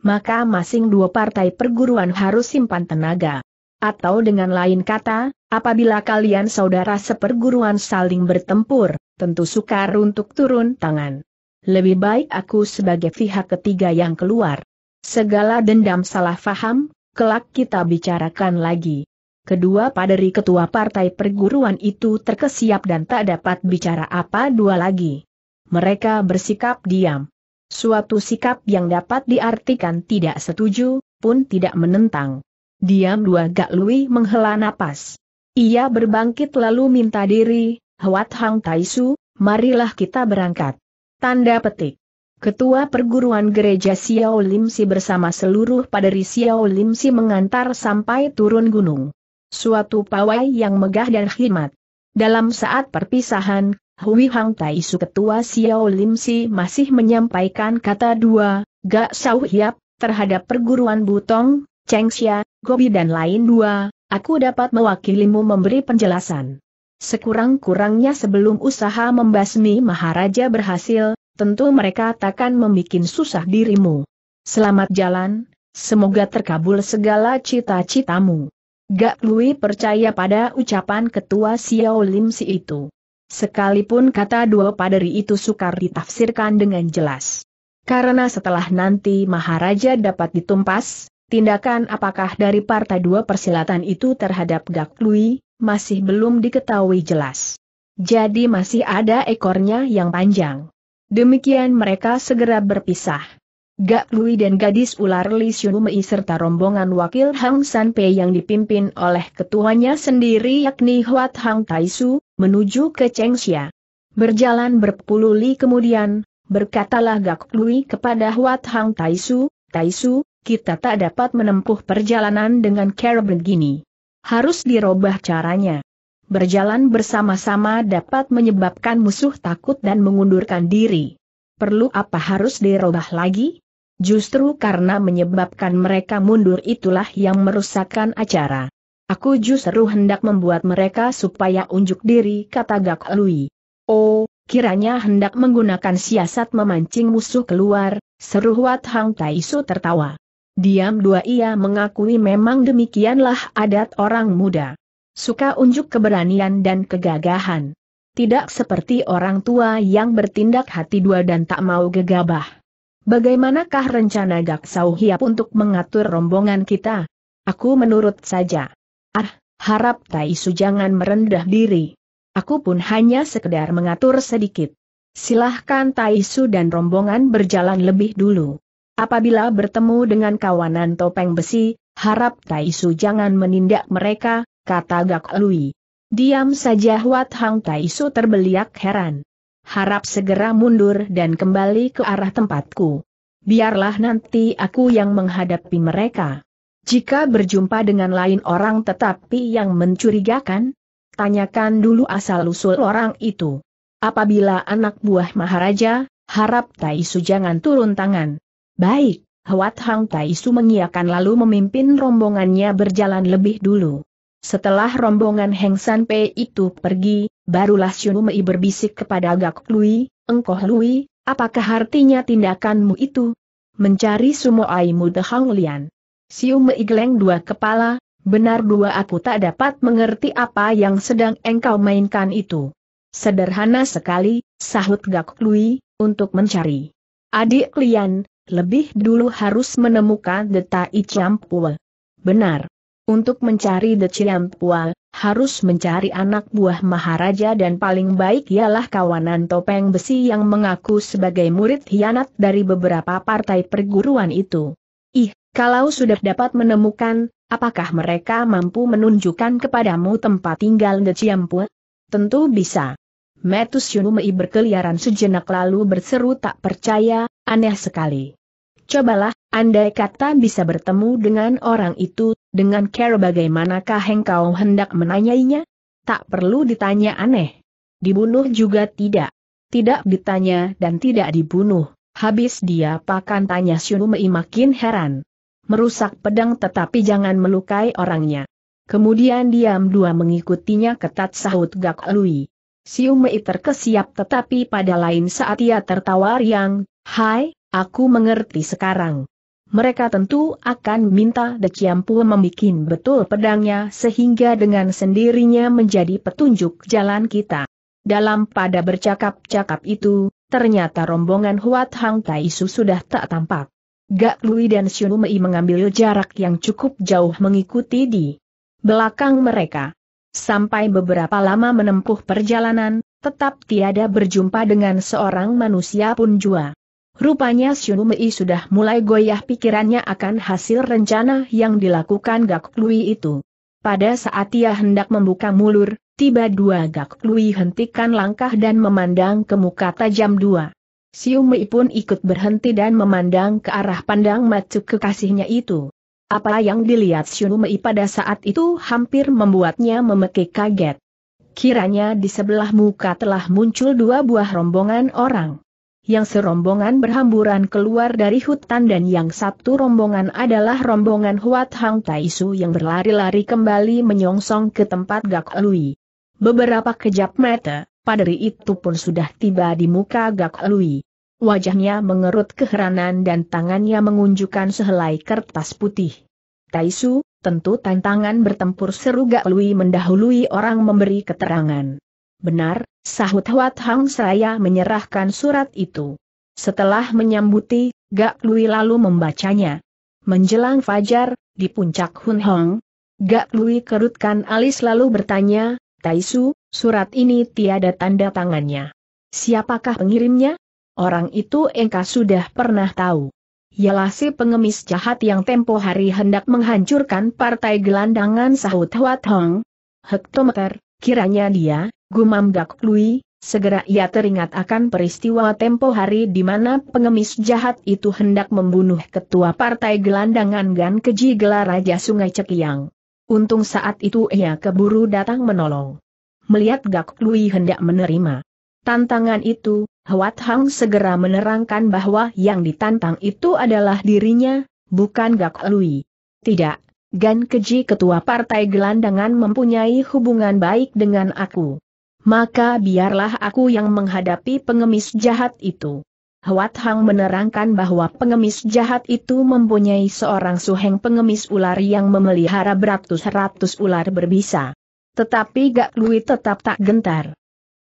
Maka masing dua partai perguruan harus simpan tenaga. Atau dengan lain kata, apabila kalian saudara seperguruan saling bertempur, tentu sukar untuk turun tangan. Lebih baik aku sebagai pihak ketiga yang keluar. Segala dendam salah faham, kelak kita bicarakan lagi. Kedua paderi ketua partai perguruan itu terkesiap dan tak dapat bicara apa dua lagi. Mereka bersikap diam. Suatu sikap yang dapat diartikan tidak setuju, pun tidak menentang. Diam dua. Gak Lui menghela napas. Ia berbangkit lalu minta diri, Huat Hang Taisu, marilah kita berangkat. Tanda petik. Ketua perguruan gereja Xiao Limsi bersama seluruh paderi Xiao Limsi mengantar sampai turun gunung. Suatu pawai yang megah dan khidmat. Dalam saat perpisahan, Hui Hang Taisu ketua Xiao Limsi masih menyampaikan kata dua, Gak Sau Hiap, terhadap perguruan Butong, Chengxia, Gobi dan lain dua, aku dapat mewakilimu memberi penjelasan. Sekurang-kurangnya sebelum usaha membasmi Maharaja berhasil, tentu mereka takkan membuat susah dirimu. Selamat jalan, semoga terkabul segala cita-citamu. Gak Lui percaya pada ucapan ketua Xiao Limsi itu. Sekalipun kata dua paderi itu sukar ditafsirkan dengan jelas. Karena setelah nanti Maharaja dapat ditumpas, tindakan apakah dari partai dua persilatan itu terhadap Gak Lui, masih belum diketahui jelas. Jadi masih ada ekornya yang panjang. Demikian mereka segera berpisah. Gak Lui dan gadis ular Li Xiu Mei serta rombongan wakil Hang San Pei yang dipimpin oleh ketuanya sendiri yakni Huat Hang Taisu, menuju ke Chengxia. Berjalan berpuluh li kemudian, berkatalah Gak Lui kepada Huat Hang Taisu, Taisu, kita tak dapat menempuh perjalanan dengan cara begini. Harus dirubah caranya. Berjalan bersama-sama dapat menyebabkan musuh takut dan mengundurkan diri. Perlu apa harus dirubah lagi? Justru karena menyebabkan mereka mundur itulah yang merusakkan acara. Aku justru hendak membuat mereka supaya unjuk diri, kata Gak Lui. Oh, kiranya hendak menggunakan siasat memancing musuh keluar, seru Huat Hang Taisu tertawa. Diam dua ia mengakui memang demikianlah adat orang muda. Suka unjuk keberanian dan kegagahan. Tidak seperti orang tua yang bertindak hati dua dan tak mau gegabah. Bagaimanakah rencana Gak Sau Hiap untuk mengatur rombongan kita? Aku menurut saja. Ah, harap Taisu jangan merendah diri. Aku pun hanya sekedar mengatur sedikit. Silahkan Taisu dan rombongan berjalan lebih dulu. Apabila bertemu dengan kawanan topeng besi, harap Taisu jangan menindak mereka, kata Gak Lui. Diam saja. Huat Hang Taisu terbeliak heran. Harap segera mundur dan kembali ke arah tempatku. Biarlah nanti aku yang menghadapi mereka. Jika berjumpa dengan lain orang tetapi yang mencurigakan, tanyakan dulu asal-usul orang itu. Apabila anak buah Maharaja, harap Taisu jangan turun tangan. Baik, Huat Hang Taisu mengiyakan lalu memimpin rombongannya berjalan lebih dulu. Setelah rombongan Heng San Pei itu pergi, Barulah Chun Mei berbisik kepada Gak Lui, "Engkoh Lui, apakah artinya tindakanmu itu? Mencari sumoaimu de Hang Lian?" Siu Mei geleng dua kepala, "Benar dua, aku tak dapat mengerti apa yang sedang engkau mainkan itu." "Sederhana sekali," sahut Gak Lui, "untuk mencari adik Lian, lebih dulu harus menemukan The Tai Chiam Pual." "Benar. Untuk mencari The Chiam Pual, harus mencari anak buah Maharaja dan paling baik ialah kawanan topeng besi yang mengaku sebagai murid hianat dari beberapa partai perguruan itu. Ih, kalau sudah dapat menemukan, apakah mereka mampu menunjukkan kepadamu tempat tinggal The Chiam Pual?" "Tentu bisa." Metus Yunu Mei berkeliaran sejenak lalu berseru tak percaya, "Aneh sekali. Cobalah, andai kata bisa bertemu dengan orang itu, dengan cara bagaimanakah engkau hendak menanyainya?" "Tak perlu ditanya aneh. Dibunuh juga tidak. Tidak ditanya dan tidak dibunuh. Habis dia pakan?" tanya Siunu Mei makin heran. "Merusak pedang tetapi jangan melukai orangnya." "Kemudian diam dua mengikutinya ketat," sahut Gak Lui. Siu Mei terkesiap tetapi pada lain saat ia tertawa riang, "Hai, aku mengerti sekarang. Mereka tentu akan minta The Chiam Pual membikin betul pedangnya sehingga dengan sendirinya menjadi petunjuk jalan kita." Dalam pada bercakap-cakap itu, ternyata rombongan Huat Hang Taisu sudah tak tampak. Gak Lui dan Siu Mei mengambil jarak yang cukup jauh mengikuti di belakang mereka. Sampai beberapa lama menempuh perjalanan, tetap tiada berjumpa dengan seorang manusia pun jua. Rupanya Siu Mei sudah mulai goyah pikirannya akan hasil rencana yang dilakukan Gak Lui itu. Pada saat ia hendak membuka mulur, tiba dua Gak Lui hentikan langkah dan memandang ke muka tajam dua. Siu Mei pun ikut berhenti dan memandang ke arah pandang mata kekasihnya itu. Apa yang dilihat Siu Mei pada saat itu hampir membuatnya memekik kaget. Kiranya di sebelah muka telah muncul dua buah rombongan orang. Yang serombongan berhamburan keluar dari hutan dan yang satu rombongan adalah rombongan Huat Hang Taisu yang berlari-lari kembali menyongsong ke tempat Gak Lui. Beberapa kejap mata, padri itu pun sudah tiba di muka Gak Lui. Wajahnya mengerut keheranan dan tangannya mengunjukkan sehelai kertas putih. "Taisu, tentu tantangan bertempur," seru Gak Lui mendahului orang memberi keterangan. "Benar," sahut Huat Hang seraya menyerahkan surat itu. Setelah menyambuti, Gak Lui lalu membacanya. "Menjelang fajar, di puncak Hun Hong." Gak Lui kerutkan alis lalu bertanya, "Taisu, surat ini tiada tanda tangannya. Siapakah pengirimnya?" "Orang itu engkau sudah pernah tahu. Ialah si pengemis jahat yang tempo hari hendak menghancurkan partai gelandangan," sahut Huat Hang. "Hektometer, kiranya dia," gumam Gak Lui. Segera ia teringat akan peristiwa tempo hari di mana pengemis jahat itu hendak membunuh ketua partai gelandangan Gan Keji Gelar Raja Sungai Cekiang. Untung saat itu ia keburu datang menolong. Melihat Gak Lui hendak menerima tantangan itu, Huat Hang segera menerangkan bahwa yang ditantang itu adalah dirinya, bukan Gak Lui. "Tidak, Gan Keji ketua partai gelandangan mempunyai hubungan baik dengan aku. Maka biarlah aku yang menghadapi pengemis jahat itu." Huat Hang menerangkan bahwa pengemis jahat itu mempunyai seorang suheng pengemis ular yang memelihara beratus-ratus ular berbisa. Tetapi Gak Lui tetap tak gentar.